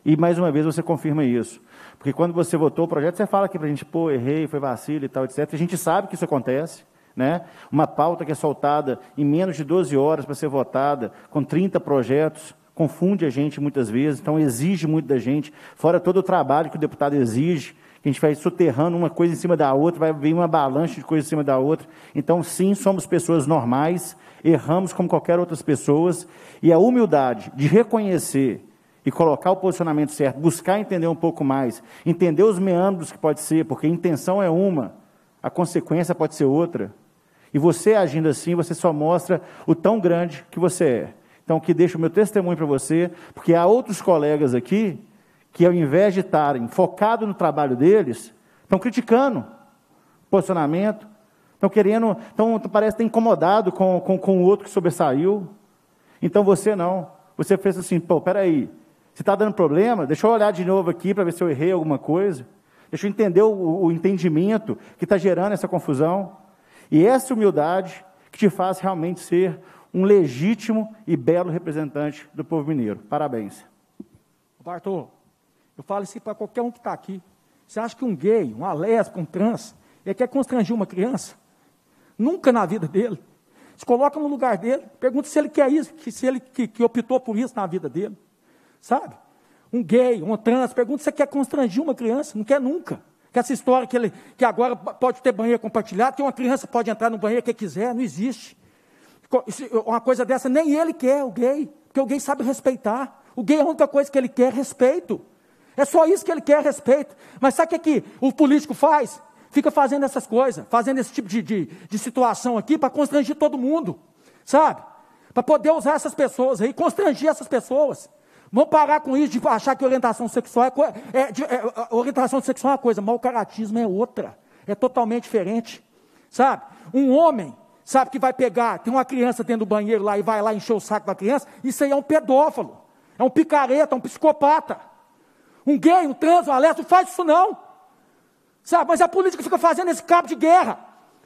e mais uma vez você confirma isso. Porque quando você votou o projeto, você fala aqui para a gente, pô, errei, foi vacilo e tal, etcétera. A gente sabe que isso acontece, né? Uma pauta que é soltada em menos de doze horas para ser votada, com trinta projetos, confunde a gente muitas vezes, então exige muito da gente, fora todo o trabalho que o deputado exige, que a gente vai soterrando uma coisa em cima da outra, vai vir uma avalanche de coisa em cima da outra. Então, sim, somos pessoas normais, erramos como qualquer outras pessoas, e a humildade de reconhecer e colocar o posicionamento certo, buscar entender um pouco mais, entender os meandros que pode ser, porque a intenção é uma, a consequência pode ser outra. E você agindo assim, você só mostra o tão grande que você é. Então, que deixo o meu testemunho para você, porque há outros colegas aqui que, ao invés de estarem focados no trabalho deles, estão criticando o posicionamento, estão querendo, estão, parece estar incomodado com, com, com o outro que sobressaiu. Então, você não. Você fez assim, pô, peraí, se está dando problema, deixa eu olhar de novo aqui para ver se eu errei alguma coisa. Deixa eu entender o, o entendimento que está gerando essa confusão. E essa humildade que te faz realmente ser um legítimo e belo representante do povo mineiro. Parabéns. Bartô, eu falo isso para qualquer um que está aqui. Você acha que um gay, uma lésbica, um trans, ele quer constranger uma criança? Nunca na vida dele. Se coloca no lugar dele, pergunta se ele quer isso, se ele que, que optou por isso na vida dele. Sabe? Um gay, um trans, pergunta se você quer constranger uma criança, não quer nunca. Que essa história que, ele, que agora pode ter banheiro compartilhado, que uma criança pode entrar no banheiro que quiser, não existe. Uma coisa dessa, nem ele quer, o gay, porque o gay sabe respeitar. O gay é a única coisa que ele quer, respeito. É só isso que ele quer, respeito. Mas sabe o que, é que o político faz? Fica fazendo essas coisas, fazendo esse tipo de, de, de situação aqui para constranger todo mundo, sabe? para poder usar essas pessoas aí, constranger essas pessoas. Vamos parar com isso de achar que orientação sexual é, é, de, é orientação sexual é uma coisa, mau caratismo é outra, é totalmente diferente, sabe? Um homem, sabe, que vai pegar, tem uma criança dentro do banheiro lá e vai lá encher o saco da criança, isso aí é um pedófilo, é um picareta, é um psicopata. Um gay, um trans, um alérgico, não faz isso não, sabe? Mas a política fica fazendo esse cabo de guerra,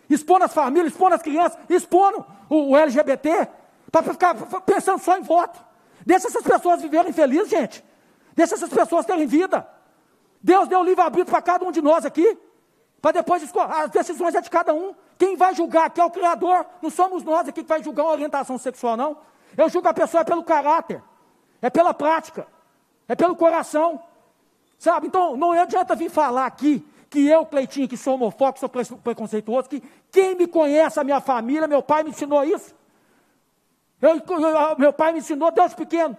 expondo as famílias, expondo as crianças, expondo o, o L G B T, para ficar pensando só em voto. Deixa essas pessoas viverem felizes, gente. Deixa essas pessoas terem vida. Deus deu livre-arbítrio para cada um de nós aqui, para depois escolher. As decisões é de cada um. Quem vai julgar aqui é o Criador. Não somos nós aqui que vai julgar uma orientação sexual, não. Eu julgo a pessoa pelo caráter, é pela prática, é pelo coração, sabe? Então, não adianta vir falar aqui que eu, Cleitinho, que sou homofóbico, sou preconceituoso, que quem me conhece, a minha família, meu pai me ensinou isso. Eu, eu, meu pai me ensinou, Deus pequeno,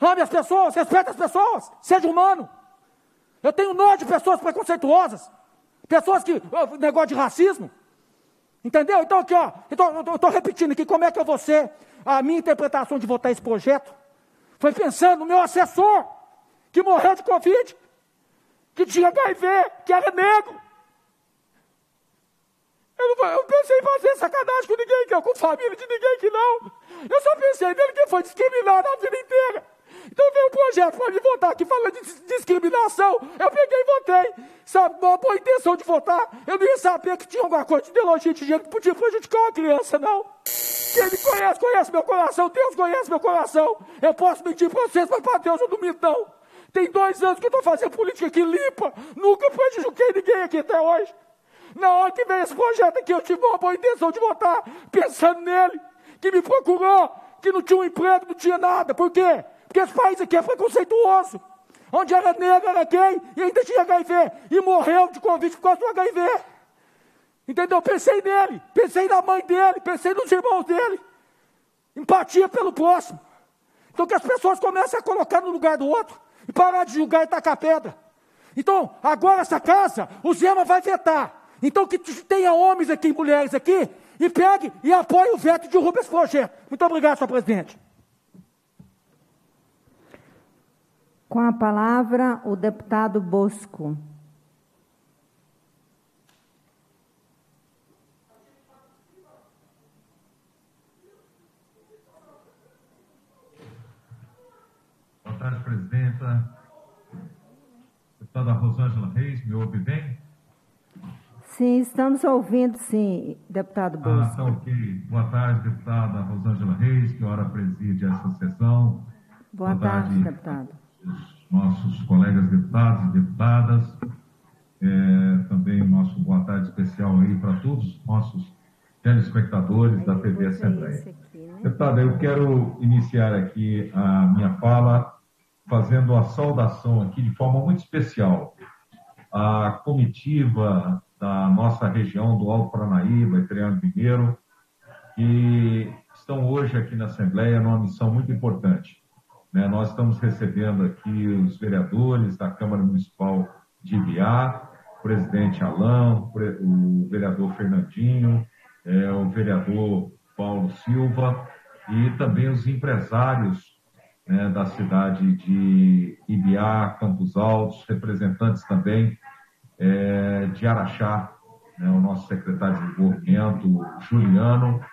ame as pessoas, respeite as pessoas, seja humano. Eu tenho nojo de pessoas preconceituosas, pessoas que, negócio de racismo, entendeu? Então aqui ó, eu estou repetindo aqui, como é que eu vou ser, a minha interpretação de votar esse projeto, foi pensando no meu assessor, que morreu de Covid, que tinha H I V, que era negro. Eu, não, eu pensei em fazer sacanagem com ninguém, que eu, com família de ninguém que não. Eu só pensei nele que foi discriminado a vida inteira. Então veio um projeto para me votar aqui falando de discriminação. Eu peguei e votei. Sabe, com a boa intenção de votar, eu não ia saber que tinha alguma coisa de ideologia de gênero que podia prejudicar uma criança, não. Quem me conhece, conhece meu coração. Deus conhece meu coração. Eu posso mentir para vocês, mas para Deus eu não minto, não. Tem dois anos que eu estou fazendo política aqui limpa. Nunca prejudiquei ninguém aqui até hoje. Na hora que veio esse projeto aqui, eu tive uma boa intenção de votar, pensando nele, que me procurou, que não tinha um emprego, não tinha nada. Por quê? Porque esse país aqui é preconceituoso. Onde era negro, era gay, e ainda tinha H I V. E morreu de Covid por causa do H I V. Entendeu? Pensei nele, pensei na mãe dele, pensei nos irmãos dele. Empatia pelo próximo. Então que as pessoas comecem a colocar no lugar do outro, e parar de julgar e tacar pedra. Então, agora essa casa, o Zema vai vetar. Então que tenha homens aqui, mulheres aqui, e pegue e apoie o veto e derrube esse projeto. Muito obrigado, senhor presidente. Com a palavra, o deputado Bosco. Boa tarde, presidenta. Deputada Rosângela Reis, me ouve bem? Sim, estamos ouvindo, sim, deputado Bosco. Ah, tá ok. Boa tarde, deputada Rosângela Reis, que ora preside essa sessão. Boa, Boa tarde, tarde, deputado. Nossos colegas deputados e deputadas. É, também o nosso boa tarde especial aí para todos os nossos telespectadores aí, da T V Assembleia. Né? Deputada, eu quero iniciar aqui a minha fala fazendo a saudação aqui de forma muito especial à comitiva da nossa região do Alto Paranaíba e Triângulo Mineiro, que estão hoje aqui na Assembleia numa missão muito importante. Né? Nós estamos recebendo aqui os vereadores da Câmara Municipal de Ibiá, o presidente Alão, o vereador Fernandinho, é, o vereador Paulo Silva e também os empresários, né, da cidade de Ibiá, Campos Altos, representantes também É, de Araxá, né, o nosso secretário de desenvolvimento, Juliano,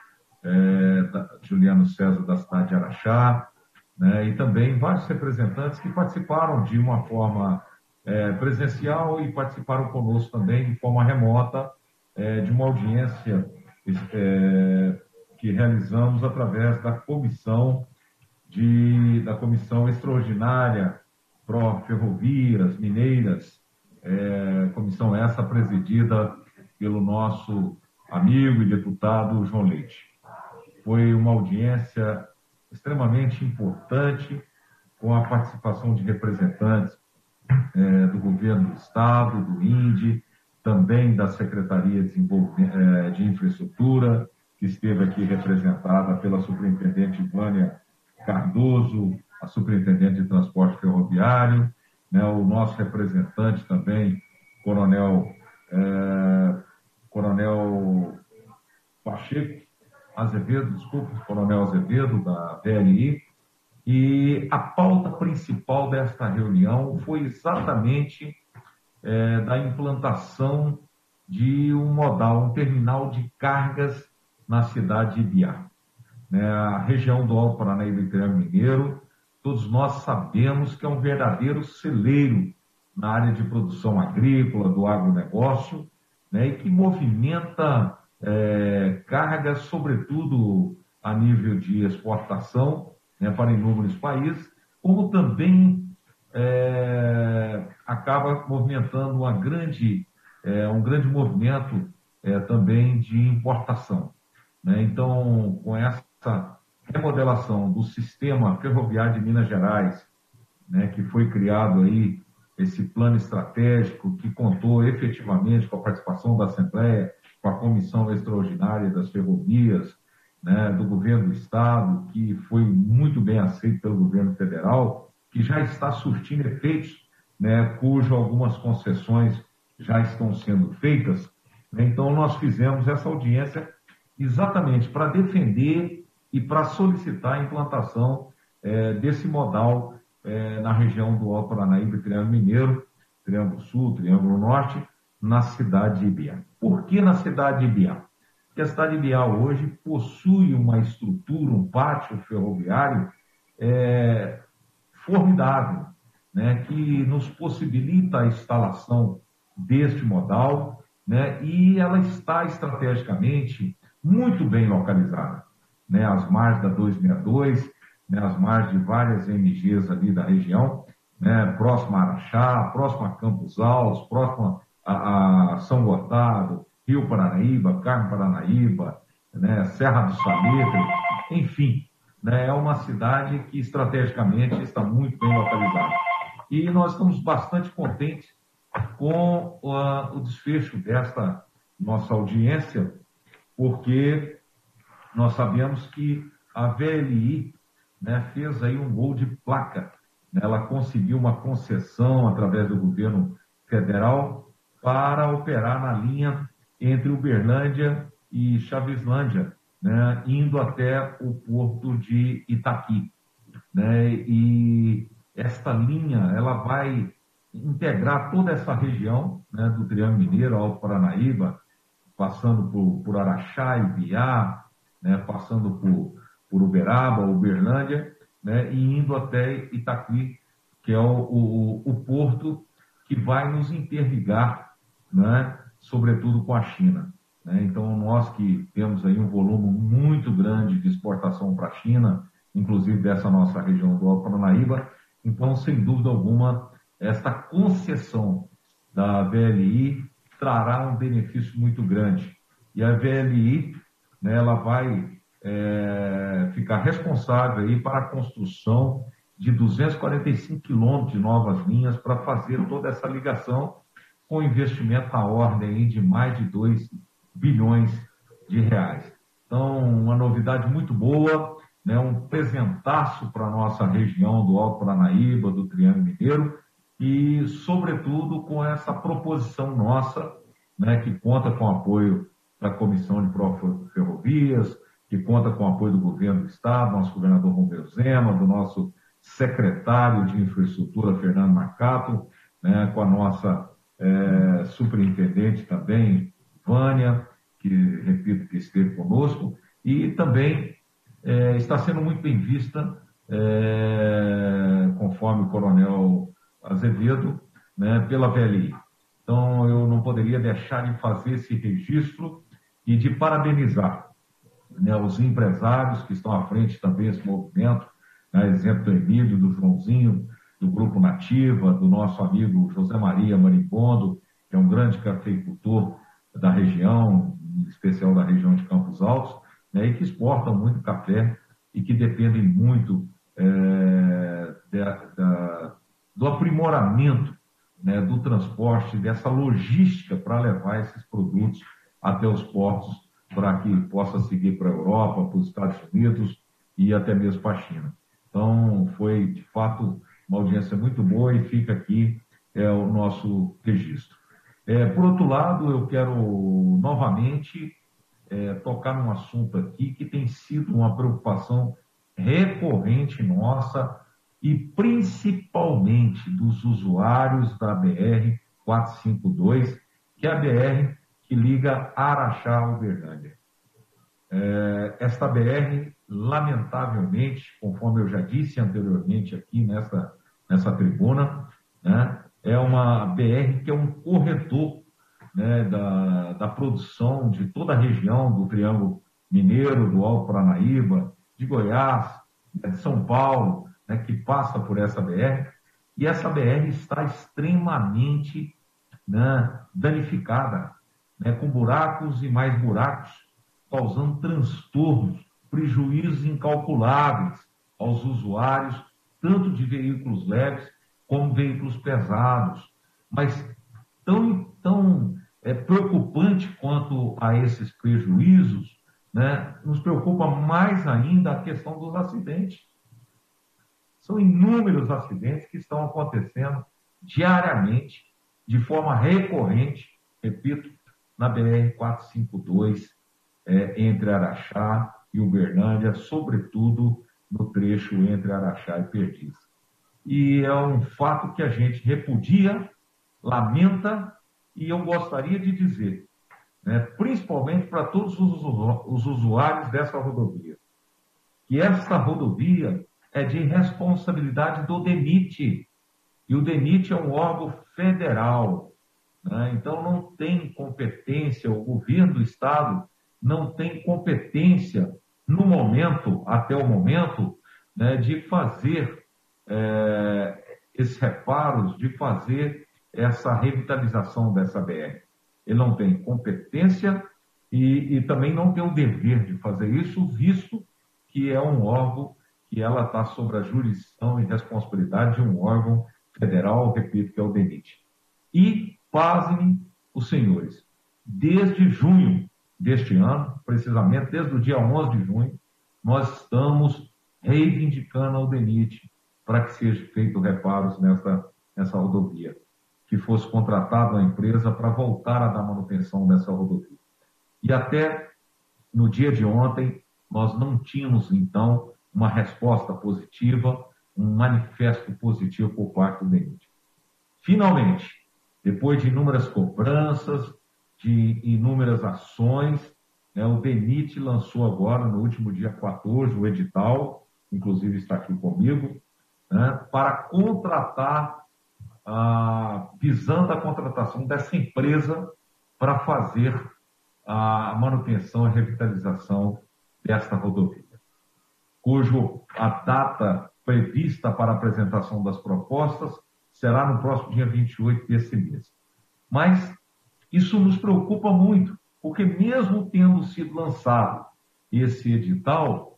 é, da, Juliano César, da cidade de Araxá, né, e também vários representantes que participaram de uma forma é, presencial e participaram conosco também de forma remota é, de uma audiência é, que realizamos através da comissão, de, da comissão extraordinária Pro Ferrovias Mineiras, É, comissão essa presidida pelo nosso amigo e deputado João Leite. Foi uma audiência extremamente importante, com a participação de representantes é, do governo do Estado, do I N D I, também da Secretaria de, é, de Infraestrutura, que esteve aqui representada pela superintendente Vânia Cardoso, a superintendente de Transporte Ferroviário, o nosso representante também, coronel, é, coronel Pacheco Azevedo, desculpa, Coronel Azevedo, da V L I, e a pauta principal desta reunião foi exatamente é, da implantação de um modal, um terminal de cargas na cidade de Ibiá. Né, a região do Alto Paraná e do Triângulo Mineiro, todos nós sabemos que é um verdadeiro celeiro na área de produção agrícola, do agronegócio, né, e que movimenta é, cargas, sobretudo a nível de exportação, né, para inúmeros países, como também é, acaba movimentando uma grande, é, um grande movimento é, também de importação. Né? Então, com essa remodelação do sistema ferroviário de Minas Gerais, né, que foi criado aí, esse plano estratégico que contou efetivamente com a participação da Assembleia, com a Comissão Extraordinária das Ferrovias, né, do Governo do Estado, que foi muito bem aceito pelo Governo Federal, que já está surtindo efeitos, né, cujo algumas concessões já estão sendo feitas. Então, nós fizemos essa audiência exatamente para defender e para solicitar a implantação eh, desse modal É, na região do Alto Paranaíba, Triângulo Mineiro, Triângulo Sul, Triângulo Norte, na cidade de Ibiá. Por que na cidade de Ibiá? Porque a cidade de Ibiá hoje possui uma estrutura, um pátio ferroviário é, formidável, né, que nos possibilita a instalação deste modal, né, e ela está estrategicamente muito bem localizada, né, às margens da duzentos e sessenta e dois, né, as margens de várias M Gs ali da região, né, próxima a Araxá, próxima a Campos Altos, próxima a, a São Gotardo, Rio Paranaíba, Carmo Paranaíba, né, Serra do Salitre, enfim, né, é uma cidade que estrategicamente está muito bem localizada. E nós estamos bastante contentes com uh, o desfecho desta nossa audiência, porque nós sabemos que a V L I, né, fez aí um gol de placa. Ela conseguiu uma concessão através do governo federal para operar na linha entre Uberlândia e Chaveslândia, né, indo até o porto de Itaqui. Né, e esta linha ela vai integrar toda essa região, né, do Triângulo Mineiro ao Paranaíba, passando por, por Araxá, Ibiá, né, passando por por Uberaba, Uberlândia, né, e indo até Itaqui, que é o, o, o porto que vai nos interligar, né, sobretudo com a China. Né? Então, nós que temos aí um volume muito grande de exportação para a China, inclusive dessa nossa região do Alto Paranaíba, então, sem dúvida alguma, esta concessão da V L I trará um benefício muito grande. E a V L I, né, ela vai É, ficar responsável aí para a construção de duzentos e quarenta e cinco quilômetros de novas linhas para fazer toda essa ligação, com investimento à ordem aí de mais de dois bilhões de reais. Então, uma novidade muito boa, né, um presentaço para a nossa região do Alto Paranaíba, do Triângulo Mineiro, e, sobretudo, com essa proposição nossa, né, que conta com o apoio da Comissão de Ferrovias, que conta com o apoio do governo do Estado, nosso governador Romeu Zema, do nosso secretário de Infraestrutura, Fernando Marcato, né, com a nossa é, superintendente também, Vânia, que, repito, que esteve conosco, e também é, está sendo muito bem vista, é, conforme o Coronel Azevedo, né, pela V L I. Então, eu não poderia deixar de fazer esse registro e de parabenizar, né, os empresários que estão à frente também desse movimento, né, exemplo do Emílio, do Joãozinho, do Grupo Nativa, do nosso amigo José Maria Maribondo, que é um grande cafeicultor da região, em especial da região de Campos Altos, né, e que exportam muito café e que dependem muito é, da, da, do aprimoramento, né, do transporte, dessa logística para levar esses produtos até os portos, para que possa seguir para a Europa, para os Estados Unidos e até mesmo para a China. Então, foi, de fato, uma audiência muito boa e fica aqui é, o nosso registro. É, por outro lado, eu quero novamente é, tocar num assunto aqui que tem sido uma preocupação recorrente nossa e principalmente dos usuários da B R quatrocentos e cinquenta e dois, que é a B R que liga Araxá ao Uberlândia. É, esta B R, lamentavelmente, conforme eu já disse anteriormente aqui nessa, nessa tribuna, né, é uma B R que é um corredor, né, da, da produção de toda a região do Triângulo Mineiro, do Alto Paranaíba, de Goiás, de São Paulo, né, que passa por essa B R, e essa B R está extremamente, né, danificada, né, com buracos e mais buracos, causando transtornos, prejuízos incalculáveis aos usuários, tanto de veículos leves como veículos pesados. Mas tão, tão é, preocupante quanto a esses prejuízos, né, nos preocupa mais ainda a questão dos acidentes. São inúmeros acidentes que estão acontecendo diariamente, de forma recorrente, repito, na B R quatrocentos e cinquenta e dois, é, entre Araxá e Uberlândia, sobretudo no trecho entre Araxá e Perdiz. E é um fato que a gente repudia, lamenta, e eu gostaria de dizer, né, principalmente para todos os usuários dessa rodovia, que essa rodovia é de responsabilidade do DENIT, e o DENIT é um órgão federal, né, então não tem competência, o governo do estado não tem competência no momento, até o momento, né, de fazer é, esses reparos, de fazer essa revitalização dessa B R. Ele não tem competência e, e também não tem o dever de fazer isso, visto que é um órgão que ela está sobre a jurisdição e responsabilidade de um órgão federal, repito, que é o DENIT. E, pasmem os senhores, desde junho deste ano, precisamente desde o dia onze de junho, nós estamos reivindicando ao DENIT para que seja feito reparos nessa, nessa rodovia, que fosse contratada a empresa para voltar a dar manutenção dessa rodovia. E até no dia de ontem, nós não tínhamos, então, uma resposta positiva, um manifesto positivo por parte do DENIT. Finalmente, depois de inúmeras cobranças, de inúmeras ações, né, o DENIT lançou agora, no último dia quatorze, o edital, inclusive está aqui comigo, né, para contratar, Ah, visando a contratação dessa empresa para fazer a manutenção e revitalização desta rodovia, cujo a data prevista para a apresentação das propostas será no próximo dia vinte e oito desse mês. Mas isso nos preocupa muito, porque mesmo tendo sido lançado esse edital,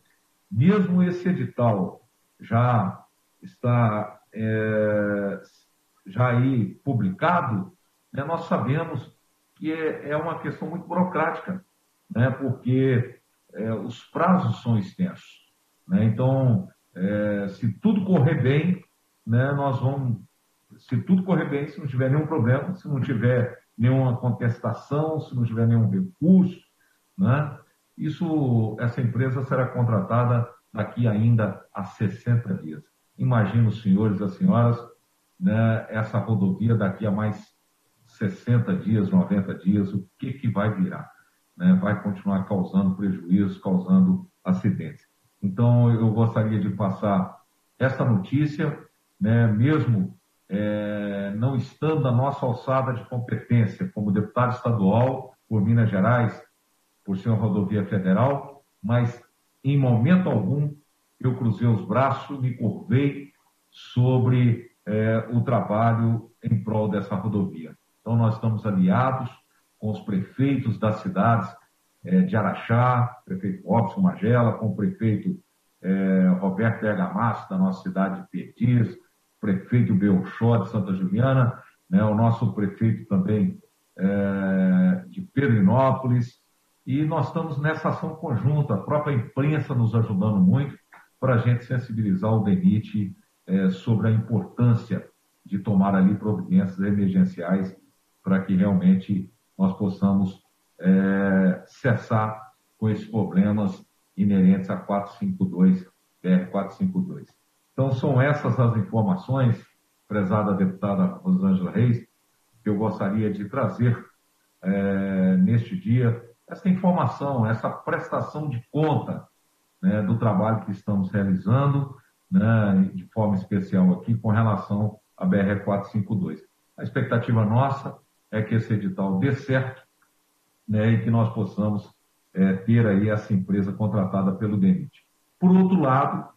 mesmo esse edital já está... É, já aí publicado, né, nós sabemos que é, é uma questão muito burocrática, né, porque é, os prazos são extensos. Né, então, é, se tudo correr bem, né, nós vamos... Se tudo correr bem, se não tiver nenhum problema, se não tiver nenhuma contestação, se não tiver nenhum recurso, né, isso, essa empresa será contratada daqui ainda a sessenta dias. Imagino os senhores e as senhoras, né, essa rodovia daqui a mais sessenta dias, noventa dias, o que, que vai virar? Né, vai continuar causando prejuízos, causando acidentes. Então, eu gostaria de passar essa notícia, né, mesmo é, não estando na nossa alçada de competência, como deputado estadual por Minas Gerais, por ser uma rodovia federal, mas em momento algum eu cruzei os braços, me curvei sobre... É, o trabalho em prol dessa rodovia. Então, nós estamos aliados com os prefeitos das cidades é, de Araxá, prefeito Robson Magela, com o prefeito é, Roberto Bergamasco, da nossa cidade de Perdiz, prefeito Belchó, de Santa Juliana, né, o nosso prefeito também é, de Pedrinópolis, e nós estamos nessa ação conjunta, a própria imprensa nos ajudando muito para a gente sensibilizar o DENIT sobre a importância de tomar ali providências emergenciais para que realmente nós possamos é, cessar com esses problemas inerentes a quatrocentos e cinquenta e dois, B R quatrocentos e cinquenta e dois. Então, são essas as informações, prezada deputada Rosângela Reis, que eu gostaria de trazer é, neste dia, essa informação, essa prestação de conta, né, do trabalho que estamos realizando, né, de forma especial aqui, com relação à B R quatrocentos e cinquenta e dois. A expectativa nossa é que esse edital dê certo, né, e que nós possamos é, ter aí essa empresa contratada pelo DENIT. Por outro lado,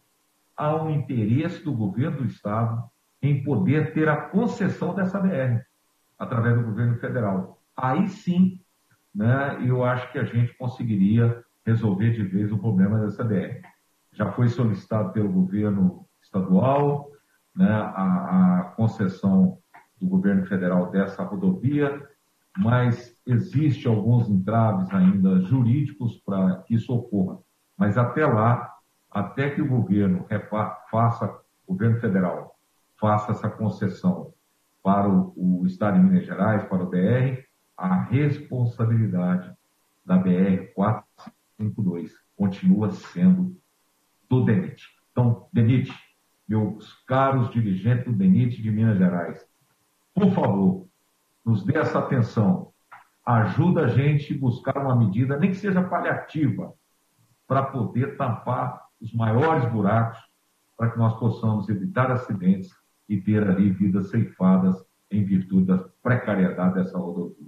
há um interesse do governo do Estado em poder ter a concessão dessa B R, através do governo federal. Aí sim, né, eu acho que a gente conseguiria resolver de vez o problema dessa B R. Já foi solicitado pelo governo estadual, né, a, a concessão do governo federal dessa rodovia, mas existe alguns entraves ainda jurídicos para que isso ocorra. Mas até lá, até que o governo faça, o governo federal faça essa concessão para o, o Estado de Minas Gerais, para o B R, a responsabilidade da B R quatrocentos e cinquenta e dois continua sendo do DENIT. Então, DENIT, meus caros dirigentes do DENIT de Minas Gerais, por favor, nos dê essa atenção. Ajuda a gente a buscar uma medida, nem que seja paliativa, para poder tampar os maiores buracos, para que nós possamos evitar acidentes e ter ali vidas ceifadas em virtude da precariedade dessa rodovia.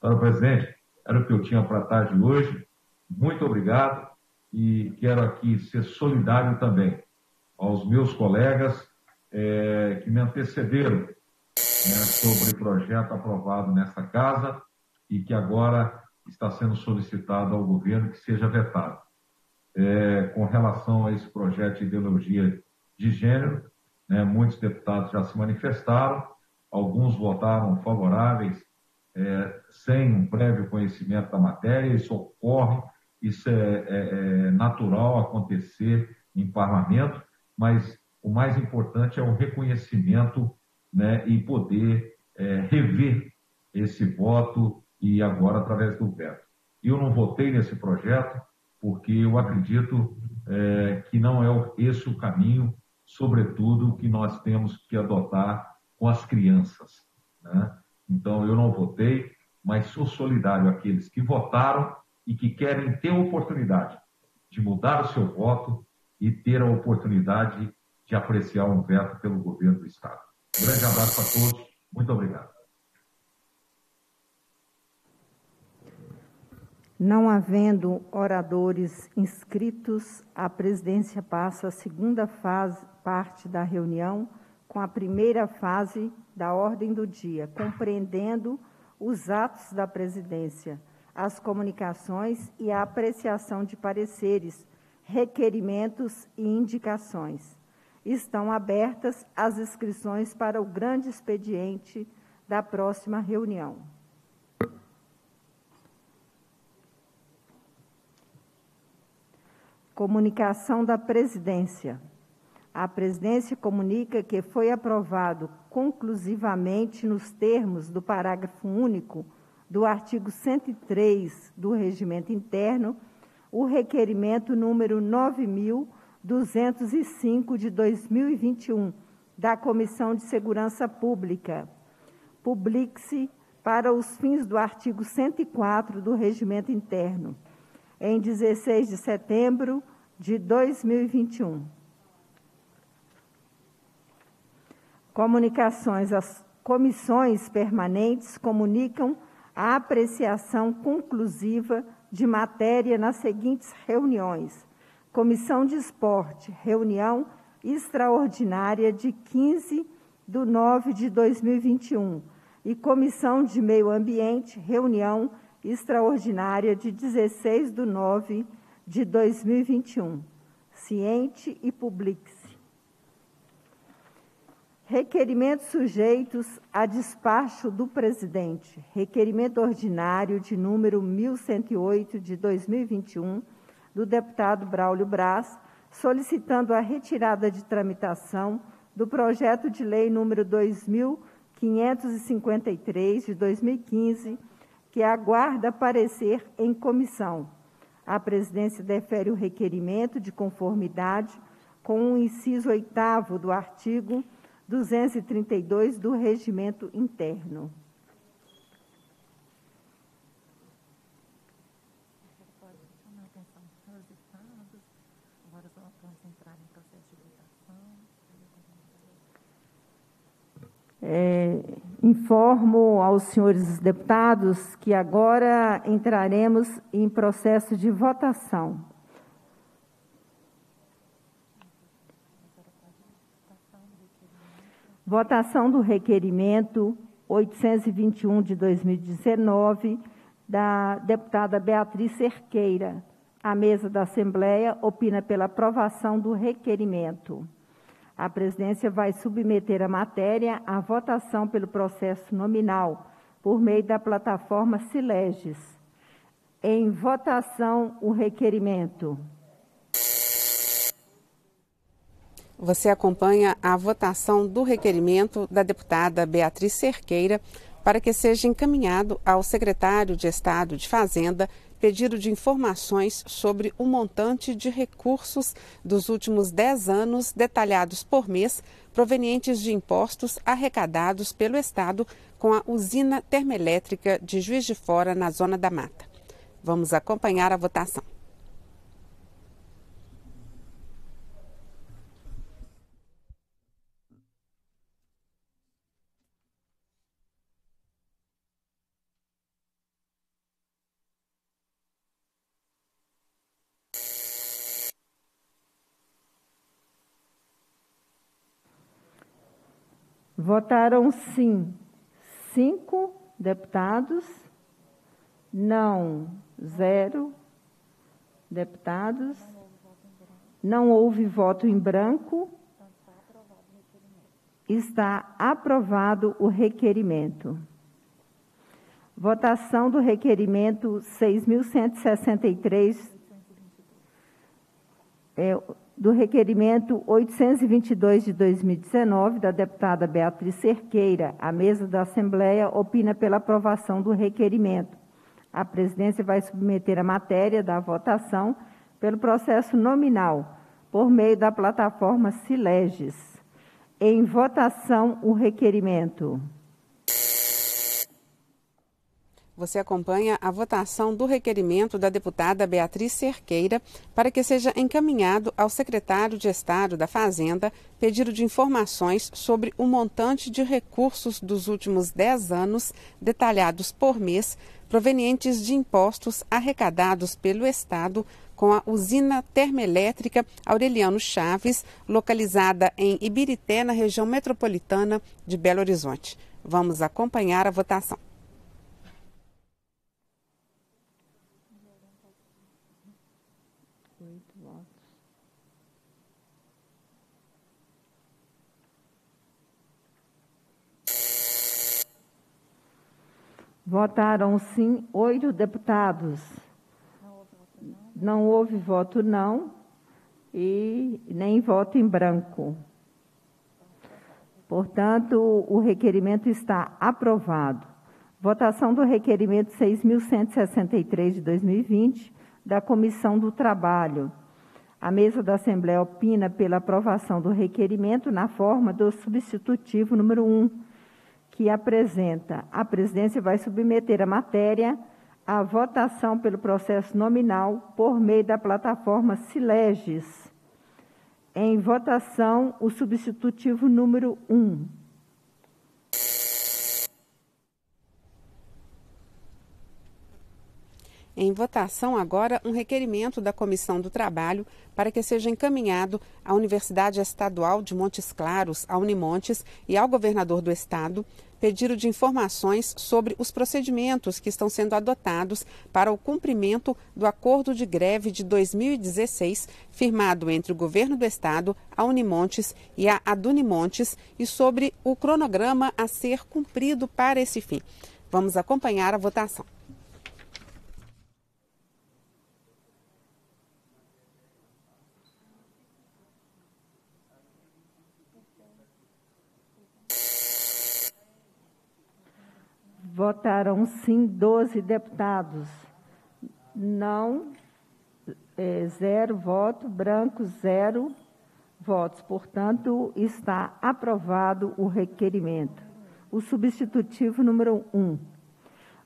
Senhor presidente, era o que eu tinha para a tarde de hoje. Muito obrigado e quero aqui ser solidário também aos meus colegas é, que me antecederam, né, sobre o projeto aprovado nessa casa e que agora está sendo solicitado ao governo que seja vetado. É, com relação a esse projeto de ideologia de gênero, né, muitos deputados já se manifestaram, alguns votaram favoráveis, é, sem um prévio conhecimento da matéria. Isso ocorre, isso é, é, é natural acontecer em parlamento, mas o mais importante é o reconhecimento, né, e poder é, rever esse voto e agora através do veto. Eu não votei nesse projeto porque eu acredito é, que não é esse o caminho, sobretudo que nós temos que adotar com as crianças, né? Então, eu não votei, mas sou solidário àqueles que votaram e que querem ter a oportunidade de mudar o seu voto e ter a oportunidade de apreciar um veto pelo governo do Estado. Um grande abraço a todos, muito obrigado. Não havendo oradores inscritos, a presidência passa a segunda fase, parte da reunião, com a primeira fase da ordem do dia, compreendendo os atos da presidência, as comunicações e a apreciação de pareceres, requerimentos e indicações. Estão abertas as inscrições para o grande expediente da próxima reunião. Comunicação da presidência. A presidência comunica que foi aprovado conclusivamente nos termos do parágrafo único do artigo cento e três do Regimento Interno, o requerimento número nove mil duzentos e cinco de dois mil e vinte e um da Comissão de Segurança Pública. Publique-se para os fins do artigo cento e quatro do Regimento Interno, em dezesseis de setembro de dois mil e vinte e um. Comunicações. As comissões permanentes comunicam a apreciação conclusiva de matéria nas seguintes reuniões. Comissão de Esporte, reunião extraordinária de quinze de nove de dois mil e vinte e um. E Comissão de Meio Ambiente, reunião extraordinária de dezesseis de nove de dois mil e vinte e um. Ciente e publique-se. Requerimentos sujeitos a despacho do presidente. Requerimento ordinário de número mil cento e oito de dois mil e vinte e um, do deputado Braulio Braz, solicitando a retirada de tramitação do projeto de lei número dois mil quinhentos e cinquenta e três de dois mil e quinze, que aguarda parecer em comissão. A presidência defere o requerimento de conformidade com o inciso oitavo do artigo duzentos e trinta e dois do Regimento Interno. É, informo aos senhores deputados que agora entraremos em processo de votação. Votação do requerimento oitocentos e vinte e um de dois mil e dezenove da deputada Beatriz Cerqueira. A mesa da Assembleia opina pela aprovação do requerimento. A presidência vai submeter a matéria à votação pelo processo nominal, por meio da plataforma Sileges. Em votação, o requerimento. Você acompanha a votação do requerimento da deputada Beatriz Cerqueira para que seja encaminhado ao secretário de Estado de Fazenda pedido de informações sobre o montante de recursos dos últimos dez anos detalhados por mês provenientes de impostos arrecadados pelo Estado com a usina termoelétrica de Juiz de Fora, na Zona da Mata. Vamos acompanhar a votação. Votaram sim cinco deputados, não zero deputados, não houve voto em branco, está aprovado o requerimento. Votação do requerimento seis mil cento e sessenta e três, é, do requerimento oitocentos e vinte e dois de dois mil e dezenove, da deputada Beatriz Cerqueira. A mesa da Assembleia opina pela aprovação do requerimento. A presidência vai submeter a matéria da votação pelo processo nominal, por meio da plataforma Sileges. Em votação, o requerimento. Você acompanha a votação do requerimento da deputada Beatriz Cerqueira para que seja encaminhado ao secretário de Estado da Fazenda pedido de informações sobre o montante de recursos dos últimos dez anos detalhados por mês provenientes de impostos arrecadados pelo Estado com a usina termoelétrica Aureliano Chaves, localizada em Ibirité, na região metropolitana de Belo Horizonte. Vamos acompanhar a votação. Votaram sim oito deputados, não houve voto não e nem voto em branco. Portanto, o requerimento está aprovado. Votação do requerimento seis mil cento e sessenta e três de dois mil e vinte da Comissão do Trabalho. A mesa da Assembleia opina pela aprovação do requerimento na forma do substitutivo número um. Que apresenta. A presidência vai submeter a matéria à votação pelo processo nominal por meio da plataforma Sileges. Em votação, o substitutivo número um. Em votação agora, um requerimento da Comissão do Trabalho para que seja encaminhado à Universidade Estadual de Montes Claros, à Unimontes, e ao governador do estado, pedido de informações sobre os procedimentos que estão sendo adotados para o cumprimento do acordo de greve de dois mil e dezesseis, firmado entre o governo do estado, a Unimontes e a Adunimontes, e sobre o cronograma a ser cumprido para esse fim. Vamos acompanhar a votação. Votaram sim doze deputados, não é, zero voto, branco zero votos. Portanto, está aprovado o requerimento. O substitutivo número um.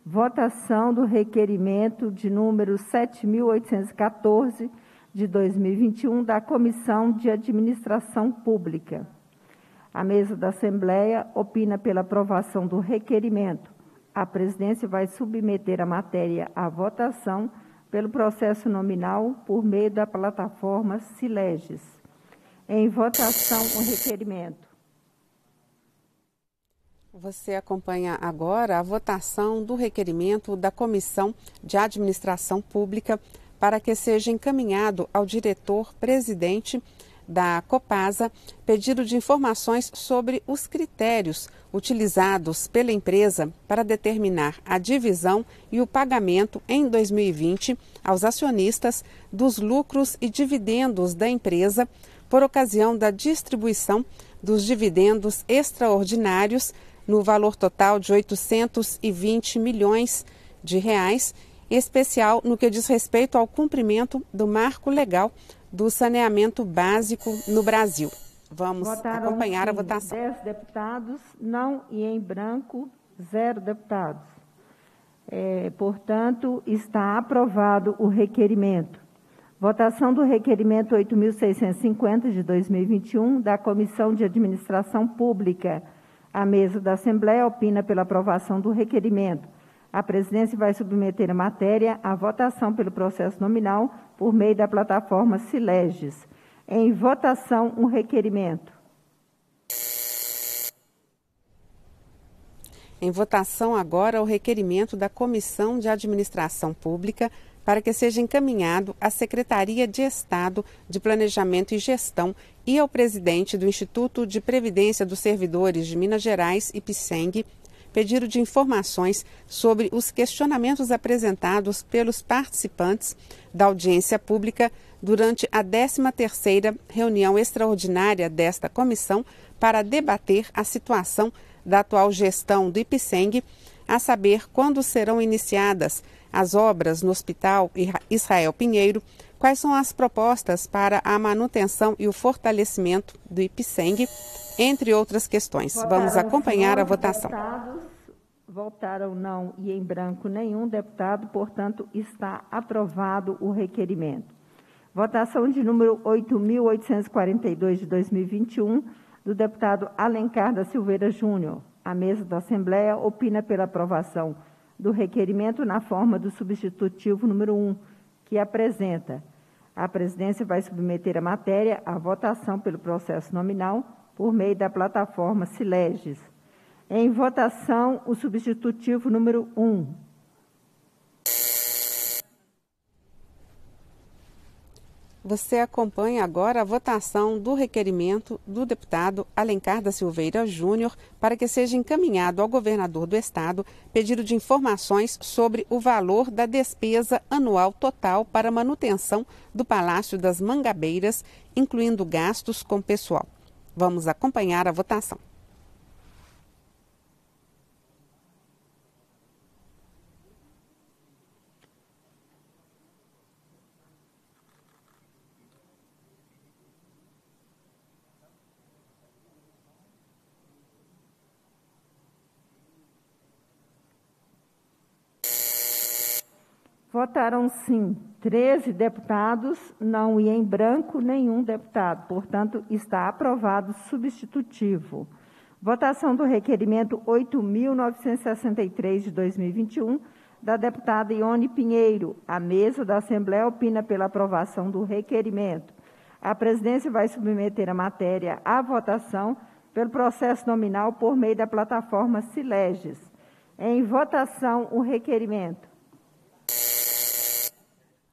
Votação do requerimento de número sete mil oitocentos e catorze, de dois mil e vinte e um, da Comissão de Administração Pública. A mesa da Assembleia opina pela aprovação do requerimento. A presidência vai submeter a matéria à votação pelo processo nominal por meio da plataforma Sileges. Em votação, o requerimento. Você acompanha agora a votação do requerimento da Comissão de Administração Pública para que seja encaminhado ao diretor-presidente da Copasa pedido de informações sobre os critérios utilizados pela empresa para determinar a divisão e o pagamento em dois mil e vinte aos acionistas dos lucros e dividendos da empresa por ocasião da distribuição dos dividendos extraordinários no valor total de oitocentos e vinte milhões de reais, em especial no que diz respeito ao cumprimento do marco legal do saneamento básico no Brasil. Vamos Votaram acompanhar sim, a votação. dez deputados, não e em branco, zero deputados. É, portanto, está aprovado o requerimento. Votação do requerimento oito mil seiscentos e cinquenta de dois mil e vinte e um da Comissão de Administração Pública. A mesa da Assembleia opina pela aprovação do requerimento. A presidência vai submeter a matéria à votação pelo processo nominal por meio da plataforma Sileges. Em votação, o requerimento. Em votação agora o requerimento da Comissão de Administração Pública para que seja encaminhado à Secretaria de Estado de Planejamento e Gestão e ao presidente do Instituto de Previdência dos Servidores de Minas Gerais, Ipsemg, pedido de informações sobre os questionamentos apresentados pelos participantes da audiência pública durante a décima terceira reunião extraordinária desta comissão para debater a situação da atual gestão do Ipseng, a saber quando serão iniciadas as obras no Hospital Israel Pinheiro, quais são as propostas para a manutenção e o fortalecimento do Ipseng, entre outras questões. Votaram Vamos acompanhar a votação. Deputados, votaram não e em branco nenhum deputado, portanto, está aprovado o requerimento. Votação de número oito mil oitocentos e quarenta e dois de dois mil e vinte e um, do deputado Alencar da Silveira Júnior. A mesa da Assembleia opina pela aprovação do requerimento na forma do substitutivo número um, que apresenta. A presidência vai submeter a matéria à votação pelo processo nominal por meio da plataforma Sileges. Em votação, o substitutivo número um. Você acompanha agora a votação do requerimento do deputado Alencar da Silveira Júnior para que seja encaminhado ao governador do estado pedido de informações sobre o valor da despesa anual total para manutenção do Palácio das Mangabeiras, incluindo gastos com pessoal. Vamos acompanhar a votação. Votaram sim treze deputados, não e em branco nenhum deputado. Portanto, está aprovado substitutivo. Votação do requerimento oito mil novecentos e sessenta e três de dois mil e vinte e um, da deputada Ione Pinheiro. A mesa da Assembleia opina pela aprovação do requerimento. A presidência vai submeter a matéria à votação pelo processo nominal por meio da plataforma Sileges. Em votação, o requerimento.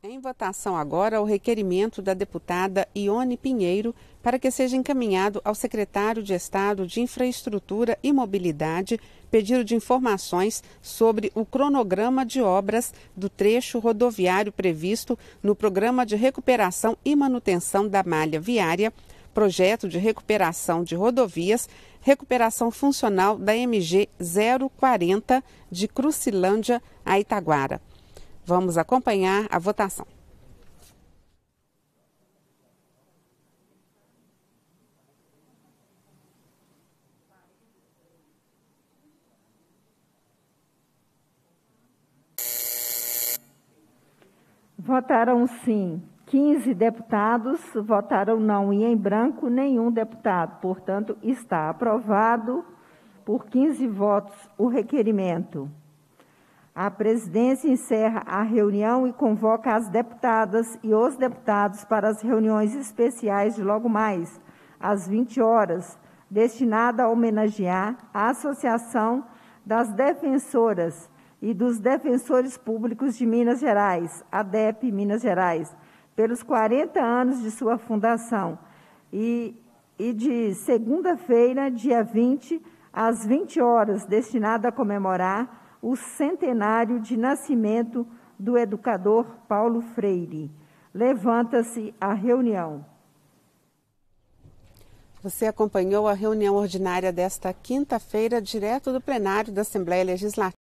Em votação agora o requerimento da deputada Ione Pinheiro para que seja encaminhado ao secretário de Estado de Infraestrutura e Mobilidade pedido de informações sobre o cronograma de obras do trecho rodoviário previsto no Programa de Recuperação e Manutenção da Malha Viária projeto de recuperação de rodovias, recuperação funcional da M G zero quarenta de Crucilândia a Itaguara. Vamos acompanhar a votação. Votaram sim quinze deputados, votaram não e em branco nenhum deputado. Portanto, está aprovado por quinze votos o requerimento. A presidência encerra a reunião e convoca as deputadas e os deputados para as reuniões especiais de logo mais, às vinte horas, destinada a homenagear a Associação das Defensoras e dos Defensores Públicos de Minas Gerais, ADEP Minas Gerais, pelos quarenta anos de sua fundação, e, e de segunda-feira, dia vinte, às vinte horas, destinada a comemorar o centenário de nascimento do educador Paulo Freire. Levanta-se a reunião. Você acompanhou a reunião ordinária desta quinta-feira, direto do plenário da Assembleia Legislativa.